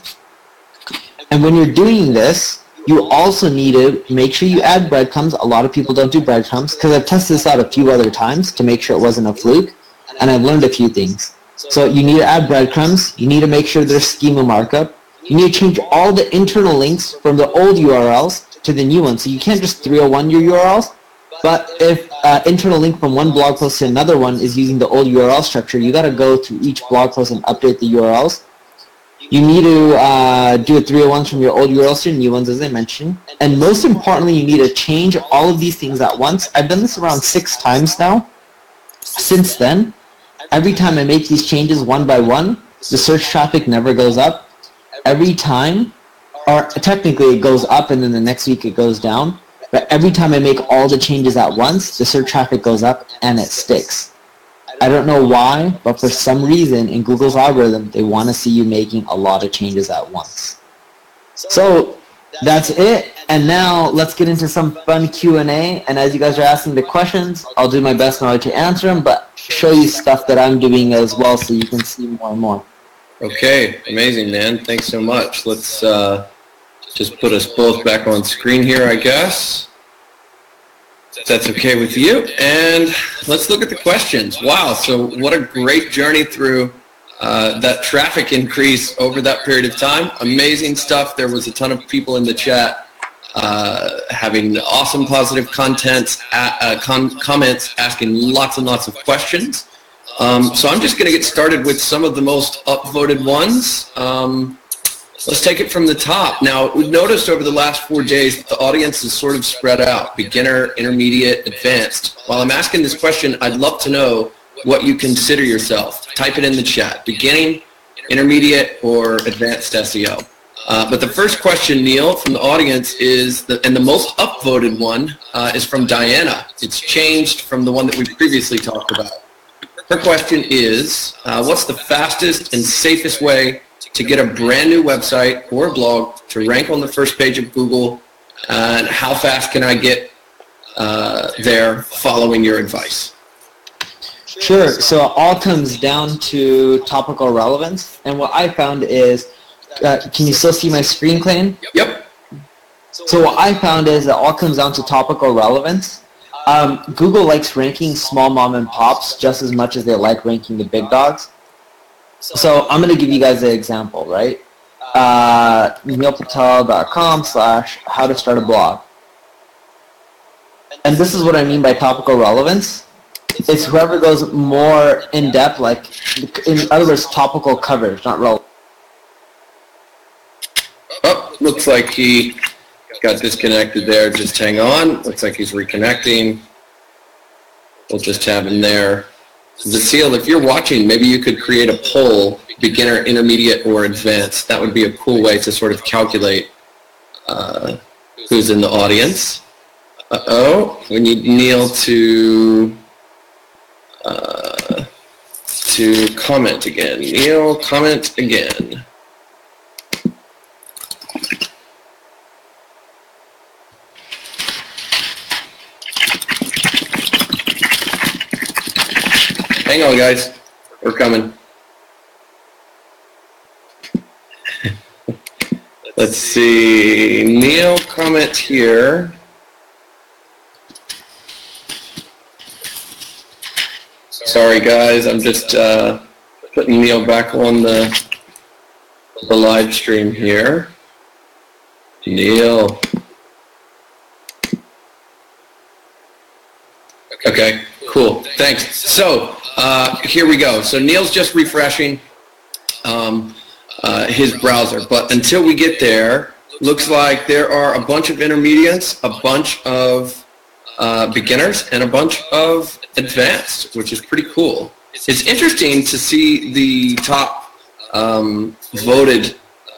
And when you're doing this, you also need to make sure you add breadcrumbs. A lot of people don't do breadcrumbs because I've tested this out a few other times to make sure it wasn't a fluke, and I've learned a few things. So you need to add breadcrumbs. You need to make sure there's schema markup. You need to change all the internal links from the old U R Ls to the new ones. So you can't just three oh one your U R Ls. But if uh, internal link from one blog post to another one is using the old U R L structure, you got to go through each blog post and update the U R Ls. You need to uh, do a three oh ones from your old U R Ls to new ones, as I mentioned. And most importantly, you need to change all of these things at once. I've done this around six times now. Since then, every time I make these changes one by one, the search traffic never goes up. Every time, or technically it goes up and then the next week it goes down. But every time I make all the changes at once, the search traffic goes up and it sticks. I don't know why, but for some reason in Google's algorithm, they want to see you making a lot of changes at once. So that's it. And now let's get into some fun Q and A. And as you guys are asking the questions, I'll do my best not to answer them, but show you stuff that I'm doing as well so you can see more and more. Okay. Amazing, man. Thanks so much. Let's... Uh... Just put us both back on screen here, I guess. If that's okay with you. And let's look at the questions. Wow, so what a great journey through uh, that traffic increase over that period of time. Amazing stuff. There was a ton of people in the chat uh, having awesome positive contents, uh, com comments, asking lots and lots of questions. Um, so I'm just going to get started with some of the most upvoted ones. Um, Let's take it from the top. Now, we've noticed over the last four days that the audience is sort of spread out, beginner, intermediate, advanced. While I'm asking this question, I'd love to know what you consider yourself. Type it in the chat, beginning, intermediate, or advanced S E O. Uh, but the first question, Neil, from the audience is, the, and the most upvoted one uh, is from Diana. It's changed from the one that we previously talked about. Her question is, uh, what's the fastest and safest way to get a brand new website or a blog to rank on the first page of Google, and how fast can I get uh, there following your advice? Sure, so it all comes down to topical relevance, and what I found is, uh, can you still see my screen, Clayton? Yep. So what I found is it all comes down to topical relevance. Um, Google likes ranking small mom and pops just as much as they like ranking the big dogs. So I'm going to give you guys an example, right? Uh, neil patel dot com slash how to start a blog. And this is what I mean by topical relevance. It's whoever goes more in-depth, like, in other words, topical coverage, not relevant. Oh, looks like he got disconnected there. Just hang on. Looks like he's reconnecting. We'll just have him there. Vasil, if you're watching, maybe you could create a poll, beginner, intermediate, or advanced. That would be a cool way to sort of calculate uh, who's in the audience. Uh-oh, we need Neil to to comment again. Neil, comment again. Hang on, guys. We're coming. Let's see. Neil, comment here. Sorry, guys. I'm just uh, putting Neil back on the, the live stream here. Neil. Okay, cool. Thanks. So uh, here we go. So Neil's just refreshing um, uh, his browser. But until we get there, looks like there are a bunch of intermediates, a bunch of Uh, beginners, and a bunch of advanced, which is pretty cool. It's interesting to see the top um, voted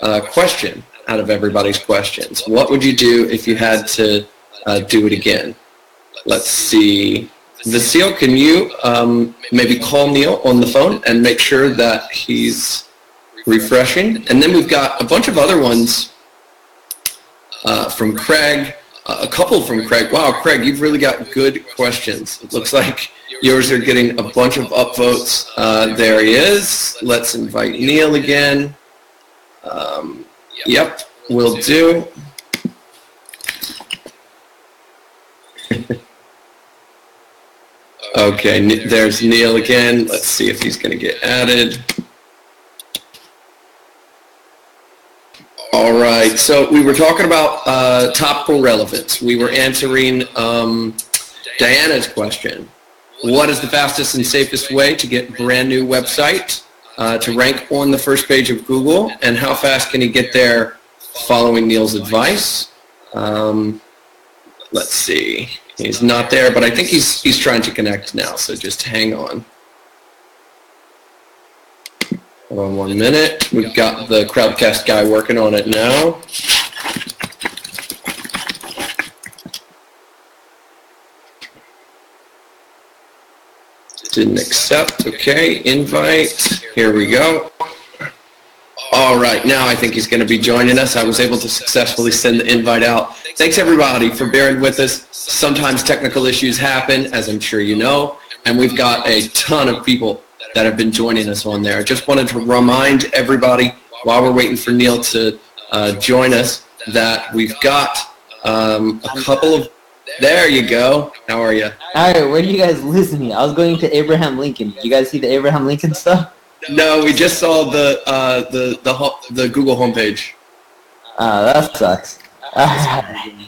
uh, question out of everybody's questions. What would you do if you had to uh, do it again? Let's see. Vasil, can you um, maybe call Neil on the phone and make sure that he's refreshing? And then we've got a bunch of other ones uh, from Craig. A couple from Craig. Wow, Craig, you've really got good questions. It looks like yours are getting a bunch of upvotes. Uh, there he is. Let's invite Neil again. Um, yep, will do. Okay, there's Neil again. Let's see if he's going to get added. All right, so we were talking about uh, topical relevance. We were answering um, Diana's question. What is the fastest and safest way to get a brand new website uh, to rank on the first page of Google, and how fast can you get there following Neil's advice? Um, let's see. He's not there, but I think he's, he's trying to connect now, so just hang on. Hold on one minute. We've got the Crowdcast guy working on it now. Didn't accept. Okay, invite. Here we go. All right, now I think he's going to be joining us. I was able to successfully send the invite out. Thanks, everybody, for bearing with us. Sometimes technical issues happen, as I'm sure you know, and we've got a ton of people that have been joining us on there. Just wanted to remind everybody while we're waiting for Neil to uh, join us that we've got um, a couple of, there you go. How are you? All right, where do you guys lose me? I was going to Abraham Lincoln. You guys see the Abraham Lincoln stuff? No, we just saw the uh, the, the, the Google homepage. Oh, that sucks. Right.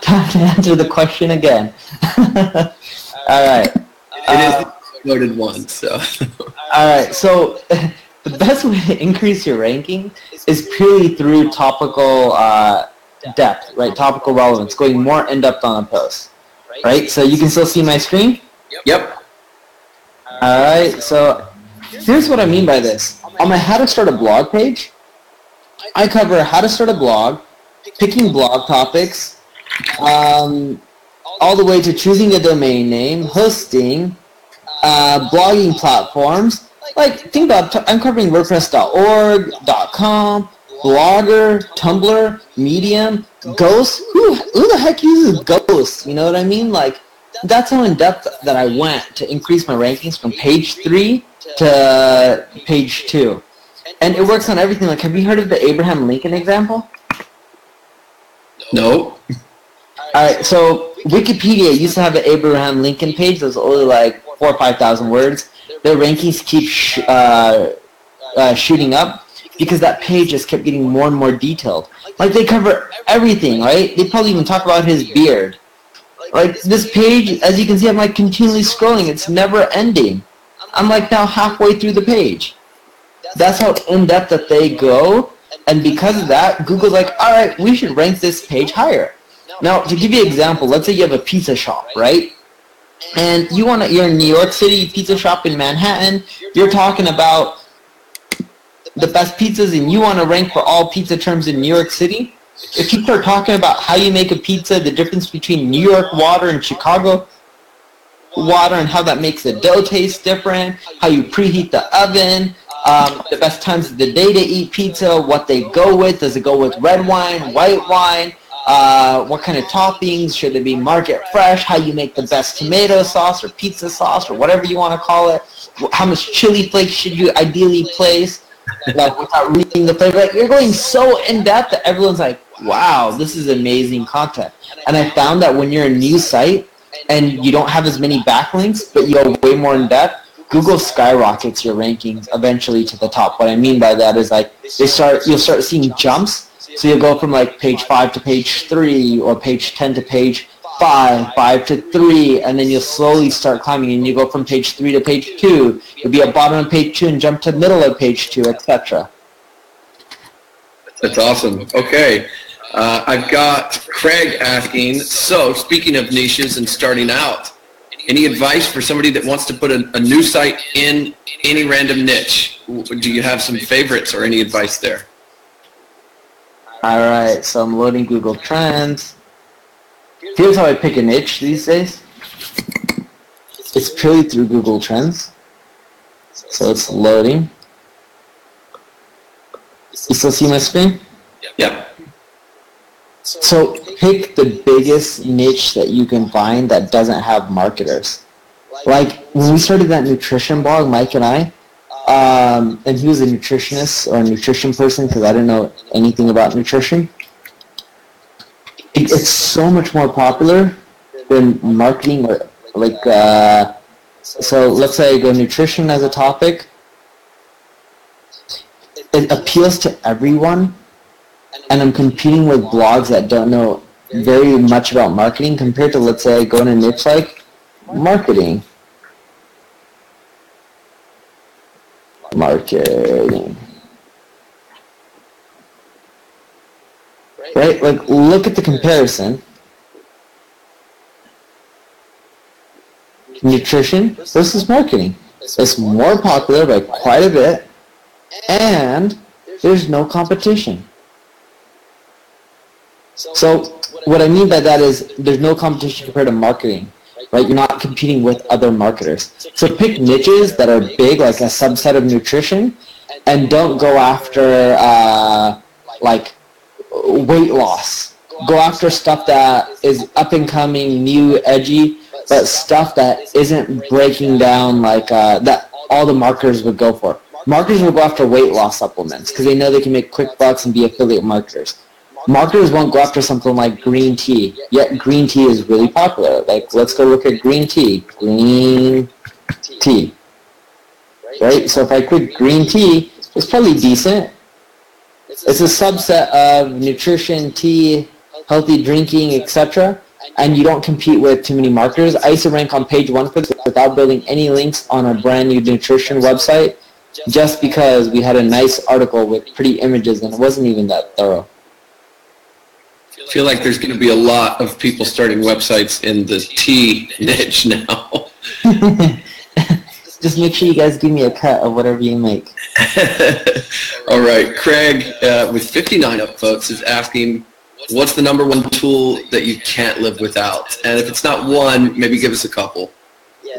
Time to answer the question again. All right. It is voted one, so. All right, so the best way to increase your ranking is purely through topical uh, depth, right? Topical relevance, going more in depth on a post, right? So you can still see my screen? Yep. All right, so here's what I mean by this. On my how to start a blog page, I cover how to start a blog, picking blog topics, um, all the way to choosing a domain name, hosting, Uh, blogging platforms. Like, think about, I'm covering WordPress dot org, .com, Blogger, Tumblr, Medium, Ghost. Who, who the heck uses Ghost? You know what I mean? Like, that's how in depth that I went to increase my rankings from page three to page two. And it works on everything. Like, have you heard of the Abraham Lincoln example? No. All right, so Wikipedia used to have an Abraham Lincoln page that was only like four or five thousand words. Their rankings keep sh uh, uh, shooting up because that page just kept getting more and more detailed. Like, they cover everything, right? They probably even talk about his beard. Like, this page, as you can see, I'm like continually scrolling. It's never ending. I'm like now halfway through the page. That's how in depth that they go, and because of that, Google's like, all right, we should rank this page higher. Now, to give you an example, let's say you have a pizza shop, right? And you want to, you're in New York City, pizza shop in Manhattan. You're talking about the best pizzas, and you want to rank for all pizza terms in New York City. If you start talking about how you make a pizza, the difference between New York water and Chicago, water and how that makes the dough taste different, how you preheat the oven, um, the best times of the day to eat pizza, what they go with. Does it go with red wine, white wine? Uh, what kind of toppings? Should it be market fresh? How you make the best tomato sauce or pizza sauce or whatever you want to call it? How much chili flakes should you ideally place? Like, without reading the flavor, like, you're going so in depth that everyone's like, wow, this is amazing content. And I found that when you're a new site and you don't have as many backlinks, but you go way more in depth, Google skyrockets your rankings eventually to the top. What I mean by that is, like, they start, you'll start seeing jumps. So you'll go from, like, page five to page three, or page ten to page five, five to three, and then you'll slowly start climbing, and you go from page three to page two. You'll be at bottom of page two and jump to middle of page two, et cetera. That's awesome. Okay, uh, I've got Craig asking, so speaking of niches and starting out, any advice for somebody that wants to put a, a new site in any random niche? Do you have some favorites or any advice there? All right, so I'm loading Google Trends. Here's how I pick a niche these days. It's purely through Google Trends. So it's loading. You still see my screen? Yep. So pick the biggest niche that you can find that doesn't have marketers. Like, when we started that nutrition blog, Mike and I, um, and he was a nutritionist or a nutrition person because I didn't know anything about nutrition. It's so much more popular than marketing, or like, uh, so let's say I go nutrition as a topic. It appeals to everyone, and I'm competing with blogs that don't know very much about marketing compared to, let's say I go in a niche like marketing. Marketing. Right? Like, look at the comparison. Nutrition versus marketing. It's more popular by quite a bit, and there's no competition. So what I mean by that is there's no competition compared to marketing. Right? You're not competing with other marketers. So pick niches that are big, like a subset of nutrition, and don't go after, uh, like, weight loss. Go after stuff that is up and coming, new, edgy, but stuff that isn't breaking down, like, uh, that all the marketers would go for. Marketers will go after weight loss supplements because they know they can make quick bucks and be affiliate marketers. Marketers won't go after something like green tea, yet green tea is really popular. Like, let's go look at green tea. Green tea. Right? So if I click green tea, it's probably decent. It's a subset of nutrition, tea, healthy drinking, et cetera, and you don't compete with too many marketers. I used to rank on page one for this without building any links on a brand new nutrition website just because we had a nice article with pretty images, and it wasn't even that thorough. I feel like there's going to be a lot of people starting websites in the tea niche now. Just make sure you guys give me a cut of whatever you make. All right. Craig, uh, with fifty-nine up folks, is asking, what's the number one tool that you can't live without? And if it's not one, maybe give us a couple.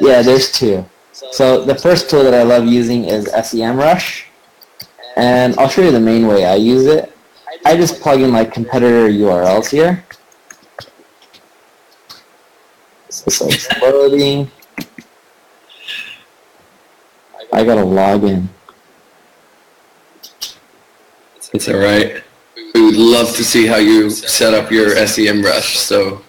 Yeah, there's two. So the first tool that I love using is SEMrush. And I'll show you the main way I use it. I just plug in, like, competitor U R Ls here. So it's loading. I gotta log in. It's all right. We would love to see how you set up your SEMrush, so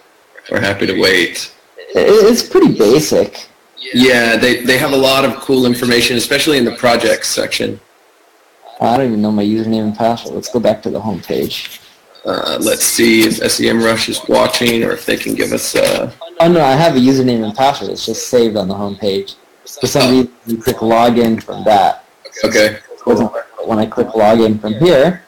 we're happy to wait. It's pretty basic. Yeah, they, they have a lot of cool information, especially in the projects section. I don't even know my username and password. Let's go back to the home page. Uh, let's see if SEMrush is watching or if they can give us a... Oh, no, I have a username and password. It's just saved on the home page. For some reason, you click login from that. Okay. It doesn't work, but when I click login from here,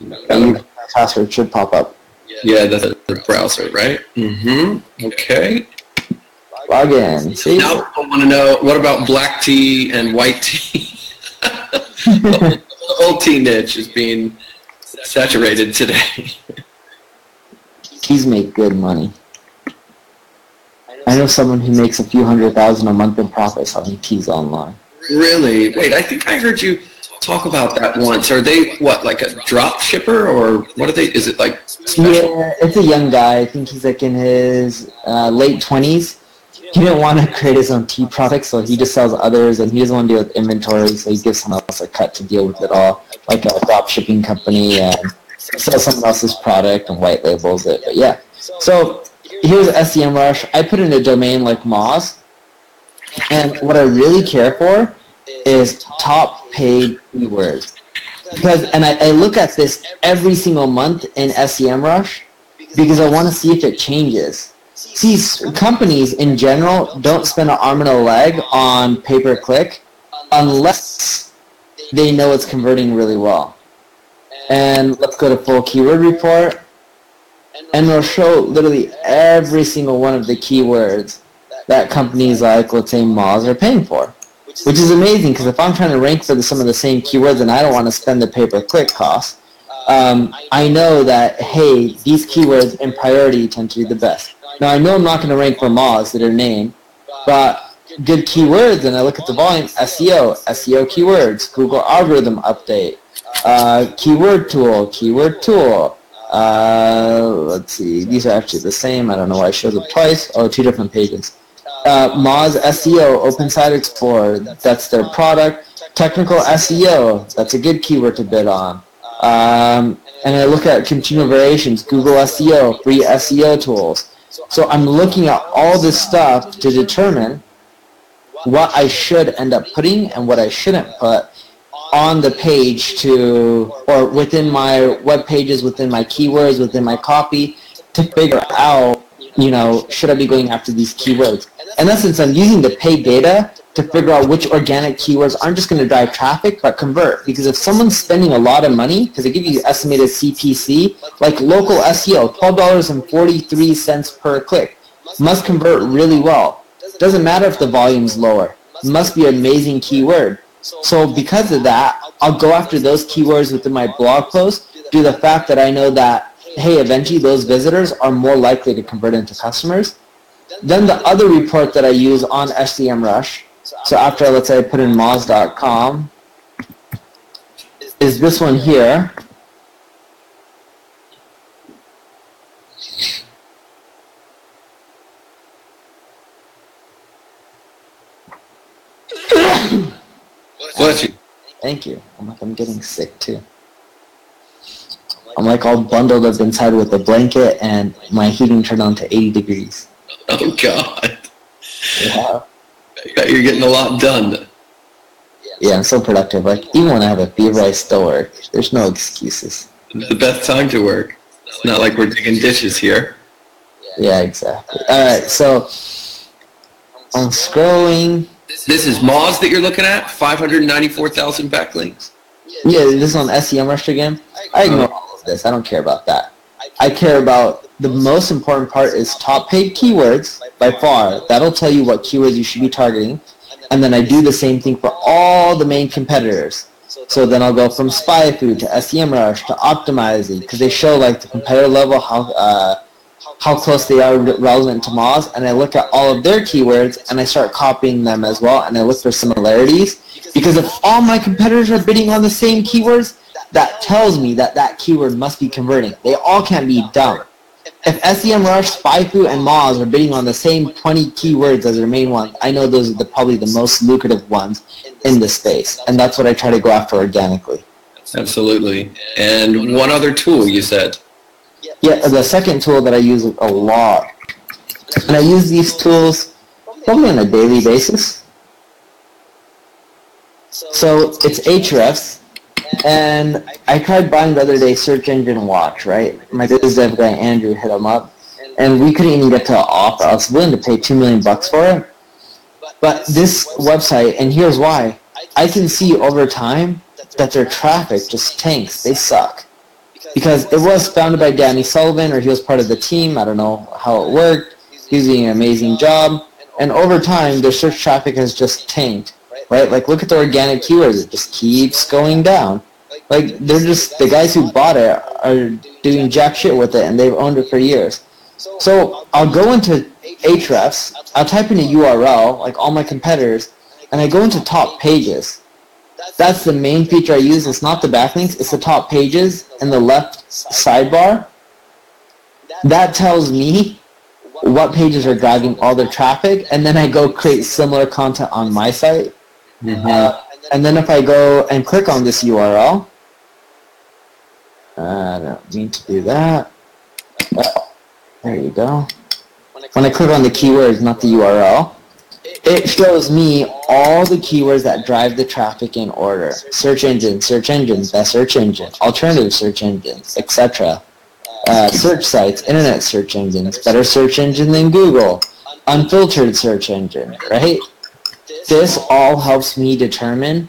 the password should pop up. Yeah, that's the browser, right? Mm-hmm. Okay. Login. See? Now people want to know, what about black tea and white tea? The whole tea niche is being saturated today. Teas make good money. I know someone who makes a few hundred thousand a month in profit selling keys online. Really? Wait, I think I heard you talk about that once. Are they, what, like a drop shipper, or what are they? Is it like special? Yeah, it's a young guy. I think he's like in his uh, late twenties. He didn't want to create his own tea products, so he just sells others, and he doesn't want to deal with inventory, so he gives someone else a cut to deal with it all, like a drop shipping company, and sells someone else's product and white labels it. But yeah, so here's SEMrush. I put in a domain like Moz, and what I really care for is top paid keywords. Because, and I, I look at this every single month in SEMrush because I want to see if it changes. See, companies in general don't spend an arm and a leg on pay-per-click unless they know it's converting really well. And let's go to full keyword report, and it'll show literally every single one of the keywords that companies like, let's say, Moz are paying for, which is amazing, because if I'm trying to rank for the, some of the same keywords and I don't want to spend the pay-per-click cost, um, I know that, hey, these keywords in priority tend to do the best. Now, I know I'm not going to rank for Moz, that are named, but good keywords, and I look at the volume, S E O, S E O keywords, Google algorithm update, uh, keyword tool, keyword tool. Uh, let's see, these are actually the same. I don't know why I showed them twice. Oh, two different pages. Uh, Moz S E O, Open Site Explorer, that's their product. Technical S E O, that's a good keyword to bid on. Um, and I look at continual variations, Google S E O, free S E O tools. So I'm looking at all this stuff to determine what I should end up putting and what I shouldn't put on the page to, or within my web pages, within my keywords, within my copy, to figure out, you know, should I be going after these keywords? And that's since I'm using the paid data to figure out which organic keywords aren't just going to drive traffic but convert. Because if someone's spending a lot of money, because they give you estimated C P C, like local S E O, twelve dollars and forty-three cents per click, must convert really well. Doesn't matter if the volume's lower. Must be an amazing keyword. So because of that, I'll go after those keywords within my blog post due to the fact that I know that, hey, eventually those visitors are more likely to convert into customers. Then the other report that I use on SEMrush, so after, let's say, I put in moz dot com, is this one here. Bless you. Thank you. I'm like, I'm getting sick, too. I'm like all bundled up inside with a blanket, and my heating turned on to eighty degrees. Oh, God. Yeah. Bet you're getting a lot done. Yeah, I'm so productive. Like, even when I have a fever, I still work. There's no excuses. It's the best time to work. It's not like we're digging dishes here. Yeah, exactly. All right, so I'm scrolling. This is Moz that you're looking at? five hundred ninety-four thousand backlinks? Yeah, this is on SEMrush again. I ignore all of this. I don't care about that. I care about the most important part is top paid keywords by far. That'll tell you what keywords you should be targeting. And then I do the same thing for all the main competitors. So then I'll go from SpyFu to SEMrush to Optimizely, because they show like the competitor level, how uh, how close they are relevant to Moz. And I look at all of their keywords and I start copying them as well. And I look for similarities, because if all my competitors are bidding on the same keywords, that tells me that that keyword must be converting. They all can't be dumb. If SEMrush, SpyFu, and Moz are bidding on the same twenty keywords as their main ones, I know those are the, probably the most lucrative ones in the space, and that's what I try to go after organically. Absolutely. And one other tool you said? Yeah, the second tool that I use a lot, and I use these tools probably on a daily basis. So it's Ahrefs. And I tried buying the other day Search Engine Watch, right? My business dev guy Andrew hit him up, and we couldn't even get to an offer. I was willing to pay two million bucks for it, but this website, and here's why: I can see over time that their traffic just tanks. They suck because it was founded by Danny Sullivan, or he was part of the team. I don't know how it worked. He's doing an amazing job, and over time, their search traffic has just tanked. Right? Like, look at the organic keywords. It just keeps going down. Like, they're just, the guys who bought it are doing jack shit with it, and they've owned it for years. So I'll go into Ahrefs, I'll type in a U R L, like all my competitors, and I go into top pages. That's the main feature I use. It's not the backlinks, it's the top pages and the left sidebar. That tells me what pages are driving all their traffic, and then I go create similar content on my site. Mm-hmm. Uh, and then if I go and click on this U R L, I don't mean to do that. Oh, there you go. When I click on the keywords, not the U R L, it shows me all the keywords that drive the traffic in order. Search engines, search engines, best search engine, alternative search engines, et cetera. Uh, search sites, internet search engines, better search engine than Google, unfiltered search engine, right? This all helps me determine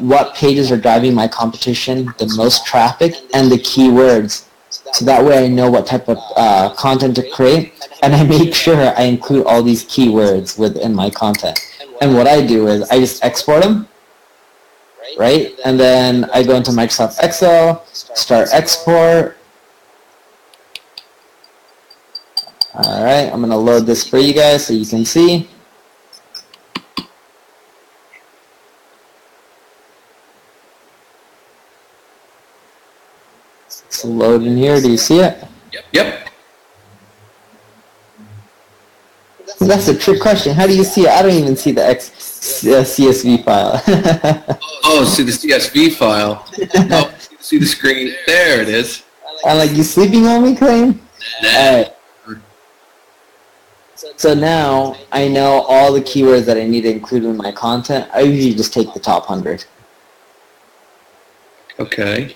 what pages are driving my competition the most traffic and the keywords. So that way I know what type of uh, content to create, and I make sure I include all these keywords within my content. And what I do is I just export them, right? And then I go into Microsoft Excel, start export. All right, I'm going to load this for you guys so you can see. It's loading here. Do you see it? Yep. Yep. That's a trick question. How do you see it? I don't even see the X, uh, C S V file. Oh, see the C S V file. Oh, see the screen. There it is. I'm like, you sleeping on me, Clayton? All right. So now I know all the keywords that I need to include in my content. I usually just take the top one hundred. Okay.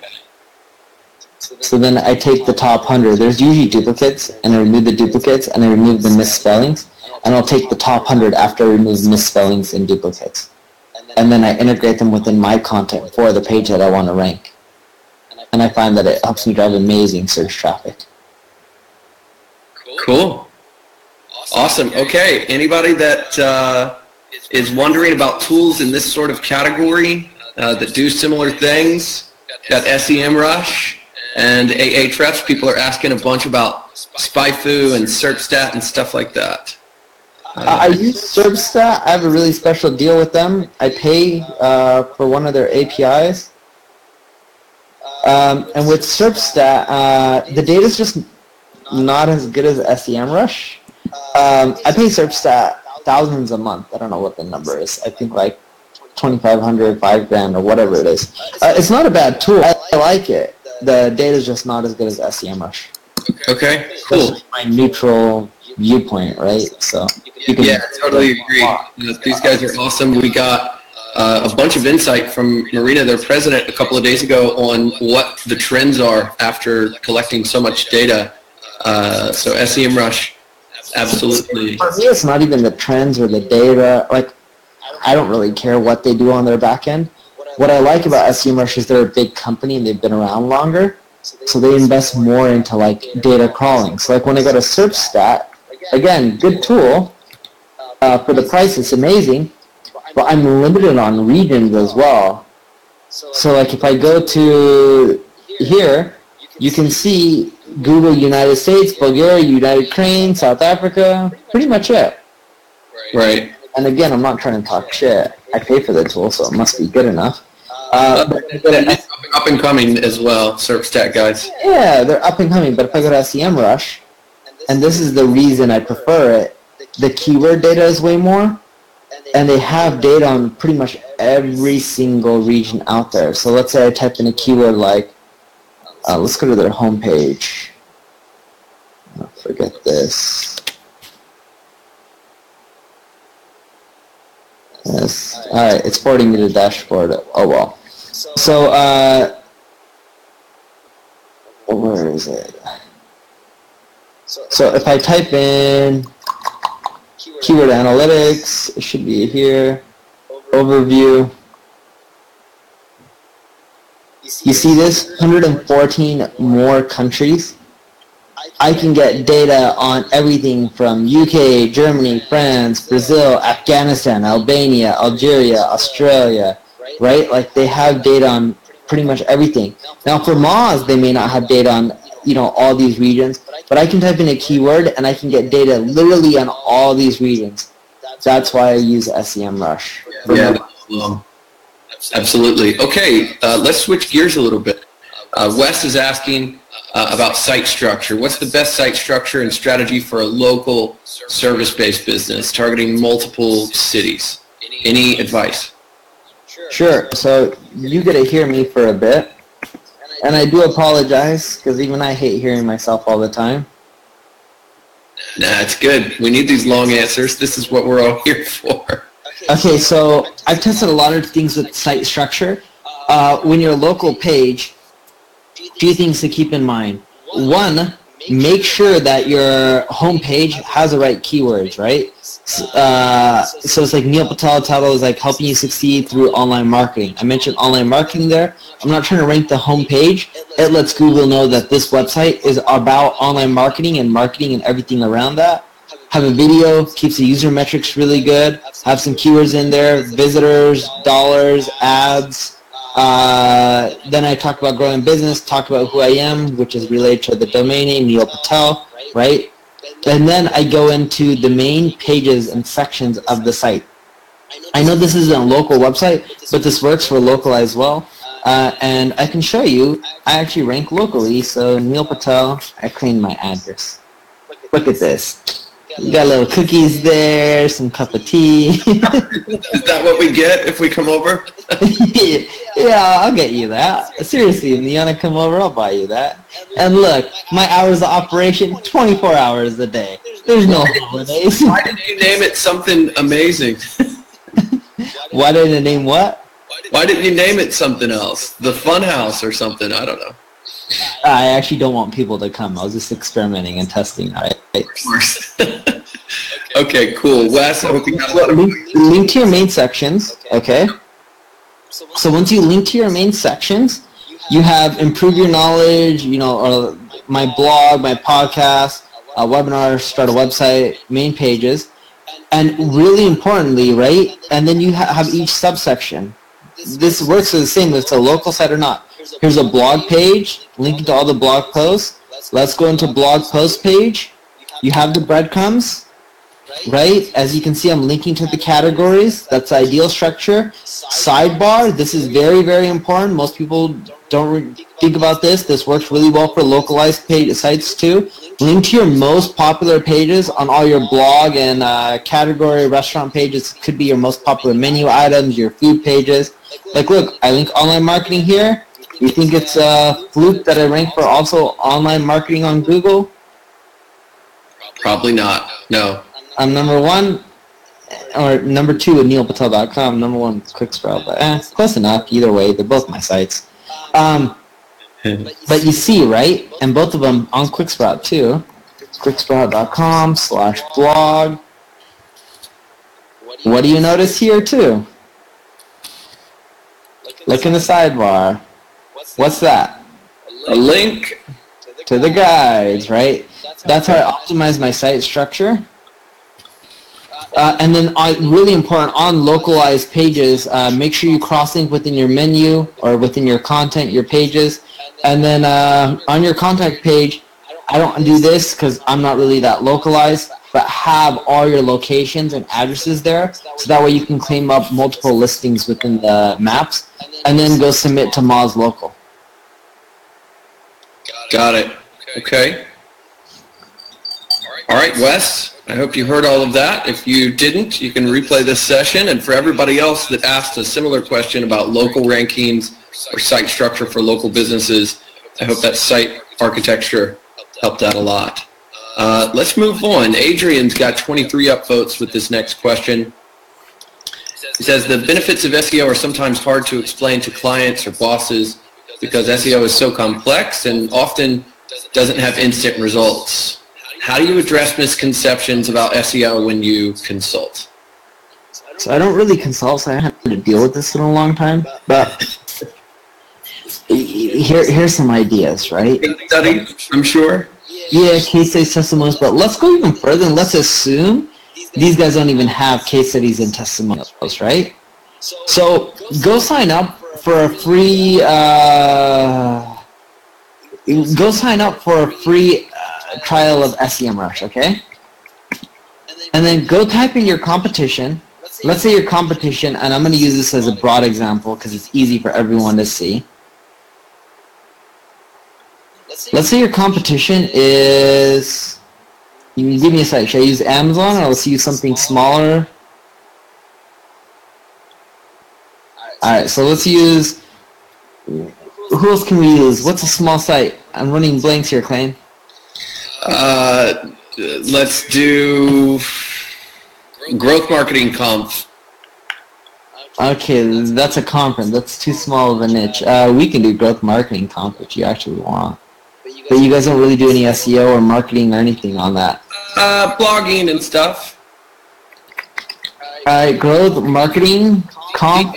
So then I take the top one hundred. There's usually duplicates, and I remove the duplicates, and I remove the misspellings, and I'll take the top one hundred after I remove misspellings and duplicates. And then I integrate them within my content for the page that I want to rank. And I find that it helps me drive amazing search traffic. Cool. Awesome. Okay. Anybody that uh, is wondering about tools in this sort of category uh, that do similar things, got SEMrush and Ahrefs. People are asking a bunch about SpyFu and SERPStat and stuff like that. Uh, I use SERPStat. I have a really special deal with them. I pay uh, for one of their A P Is. Um, and with SERPStat, uh, the data is just not as good as SEMrush. Um, I pay SERPStat thousands a month. I don't know what the number is. I think like twenty-five hundred, five grand, or whatever it is. Uh, it's not a bad tool. I, I like it. The data is just not as good as SEMrush. Okay, cool. My neutral viewpoint, right? So you can yeah, totally agree. These guys are awesome. We got uh, a bunch of insight from Marina, their president, a couple of days ago on what the trends are after collecting so much data. Uh, so SEMrush. Absolutely. For me, it's not even the trends or the data. Like, I don't really care what they do on their back end. What I like about SEMrush is they're a big company and they've been around longer, so they invest more into like data crawling. So like when I go to SERPStat, again, good tool uh, for the price. It's amazing, but I'm limited on regions as well. So like if I go to here, you can see Google United States, Bulgaria, United Crane, South Africa, pretty much it. Right. And again, I'm not trying to talk shit. I pay for the tool, so it must be good enough. Uh, but, but yeah, up and coming as well, SERPStat guys. Yeah, they're up and coming. But if I go to SEMrush, and this is the reason I prefer it, the keyword data is way more, and they have data on pretty much every single region out there. So let's say I type in a keyword like, Uh, let's go to their homepage. I'll forget this. Yes. All right, it's forwarding me to the dashboard. Oh well. So, uh, where is it? So if I type in keyword analytics, it should be here. Overview. You see this? one hundred fourteen more countries. I can get data on everything from U K, Germany, France, Brazil, Afghanistan, Albania, Algeria, Australia, right? Like they have data on pretty much everything. Now for Moz, they may not have data on you know, all these regions, but I can type in a keyword and I can get data literally on all these regions. That's why I use SEMrush. Yeah, well, absolutely. Okay, uh, let's switch gears a little bit. Uh, Wes is asking uh, about site structure. What's the best site structure and strategy for a local service-based business targeting multiple cities? Any advice? Sure. So you get to hear me for a bit. And I do apologize, because even I hate hearing myself all the time. Nah, it's good. We need these long answers. This is what we're all here for. Okay, so I've tested a lot of things with site structure. Uh, when you're a local page, few things to keep in mind. One, make sure that your homepage has the right keywords, right? Uh, so it's like Neil Patel title is like helping you succeed through online marketing. I mentioned online marketing there. I'm not trying to rank the homepage. It lets Google know that this website is about online marketing and marketing and everything around that. Have a video, keeps the user metrics really good. Have some keywords in there, visitors, dollars, ads. Uh, then I talk about growing business, talk about who I am, which is related to the domain name, Neil Patel, right? And then I go into the main pages and sections of the site. I know this isn't a local website, but this works for local as well. Uh, and I can show you, I actually rank locally, so Neil Patel, I cleaned my address. Look at this. You got little cookies there, some cup of tea. Is that what we get if we come over? Yeah, I'll get you that. Seriously, if Diana come over, I'll buy you that. And look, my hours of operation, twenty-four hours a day. There's no holidays. Why did you name it something amazing? Why did it name what? Why didn't you name it something else? The Fun House or something, I don't know. I actually don't want people to come. I was just experimenting and testing. All right. Of course. Okay, cool. Wes, I hope you got a lot of link, link to your main sections, okay? So once you link to your main sections, you have improve your knowledge, you know, or my blog, my podcast, a webinar, start a website, main pages, and really importantly, right? And then you ha- have each subsection. This works the same if it's a local site or not. Here's a blog page, linking to all the blog posts. Let's go into blog post page. You have the breadcrumbs, right? As you can see, I'm linking to the categories. That's the ideal structure. Sidebar, this is very, very important. Most people don't think about this. This works really well for localized page sites too. Link to your most popular pages on all your blog and uh, category restaurant pages. Could be your most popular menu items, your food pages. Like, look, I link online marketing here. You think it's a fluke that I rank for also online marketing on Google? Probably not. No. I'm number one, or number two at neil patel dot com. Number one is Quick Sprout, but eh, close enough. Either way, they're both my sites. Um, but you see, right? And both of them on Quick Sprout too. quick sprout dot com slash blog. What do you notice here too? Look in the sidebar. What's that? A link to the guides, right? That's how I optimize my site structure. Uh, and then uh, really important on localized pages, uh, make sure you cross-link within your menu or within your content, your pages. And then uh, on your contact page, I don't do this because I'm not really that localized, but have all your locations and addresses there so that way you can claim up multiple listings within the maps and then go submit to Moz Local. Got it. Okay. All right, Wes, I hope you heard all of that. If you didn't, you can replay this session. And for everybody else that asked a similar question about local rankings or site structure for local businesses, I hope that site architecture helped out a lot. Uh, let's move on. Adrian's got twenty-three upvotes with this next question. He says, the benefits of S E O are sometimes hard to explain to clients or bosses because S E O is so complex and often doesn't have instant results. How do you address misconceptions about S E O when you consult? So I don't really consult, so I haven't had to deal with this in a long time. But here, here's some ideas, right? Study, I'm sure. Yeah, case studies, testimonials, but let's go even further and let's assume these guys don't even have case studies and testimonials, right? So go sign up for a free... Uh, Go sign up for a free uh, trial of SEMrush, okay? And then go type in your competition. Let's say your competition, and I'm going to use this as a broad example because it's easy for everyone to see. Let's say your competition is... You give me a site. Should I use Amazon, or let's use something smaller? All right, so let's use... Who else can we use? What's a small site? I'm running blanks here, Clayton. Uh, let's do Growth Marketing Conf. Okay, that's a conference. That's too small of a niche. Uh, we can do Growth Marketing Conf if you actually want. But you guys don't really do any S E O or marketing or anything on that. Uh, blogging and stuff. All right, Growth Marketing Conf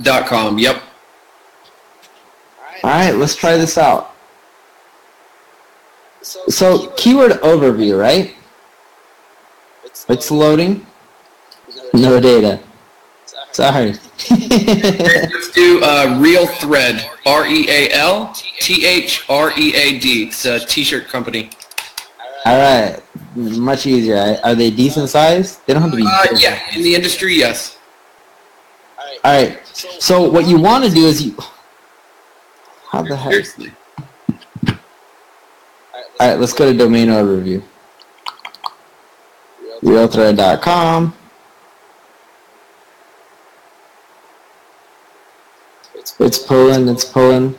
dot com. Yep. All right, let's try this out. So, keyword overview, right? It's loading. No data. Sorry. Let's do uh, Real Thread. R E A L T H R E A D. It's a t-shirt company. All right. Much easier. Are they decent size? They don't have to be uh, yeah, in the industry, yes. All right. So, what you want to do is you... How the heck? Seriously. All right, let's go to domain overview. real thread dot com. It's Poland, it's Poland.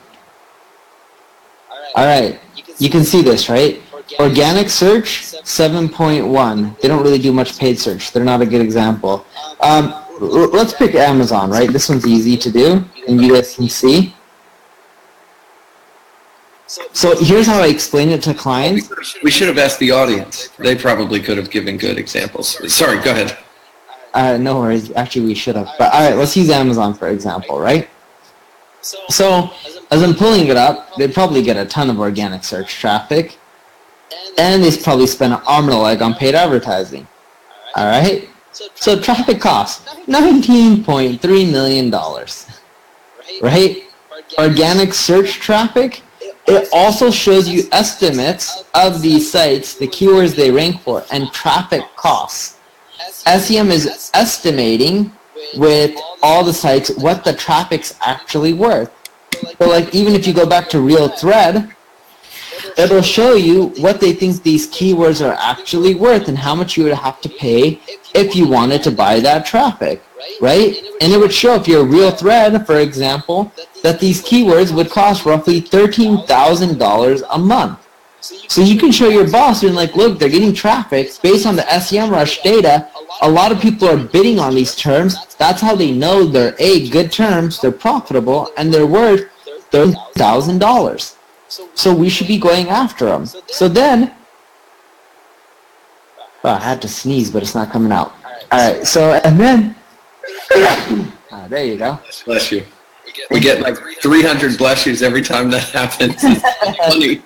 All right, you can see this, right? Organic search, seven point one. They don't really do much paid search. They're not a good example. Um, let's pick Amazon, right? This one's easy to do, and you guys can see. So here's how I explain it to clients. We should have asked the audience. They probably could have given good examples. Sorry, go ahead. Uh, no worries. Actually, we should have. But all right, let's use Amazon for example, right? So as I'm pulling it up, they probably get a ton of organic search traffic, and they probably spend an arm and a leg on paid advertising. All right. So traffic costs nineteen point three million dollars, right? Organic search traffic. It also shows you estimates of these sites, the keywords they rank for, and traffic costs. S E M is estimating with all the sites what the traffic's actually worth. So like even if you go back to Real Thread, it'll show you what they think these keywords are actually worth and how much you would have to pay if you wanted to buy that traffic, right? And it would show if you're Real Thread, for example, that these keywords would cost roughly thirteen thousand dollars a month. So you can show your boss and like, look, they're getting traffic based on the SEMrush data. A lot of people are bidding on these terms. That's how they know they're A, good terms, they're profitable, and they're worth thirteen thousand dollars. So we should be going after them. So then, well, I had to sneeze, but it's not coming out. All right, so, and then, ah, there you go. Bless you. We get like three hundred bless yous every time that happens. It's funny.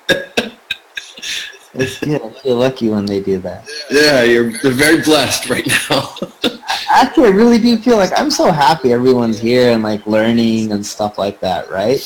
Yeah, I feel lucky when they do that. Yeah, you're they're very blessed right now. Actually, I really do feel like I'm so happy everyone's here and like learning and stuff like that, right?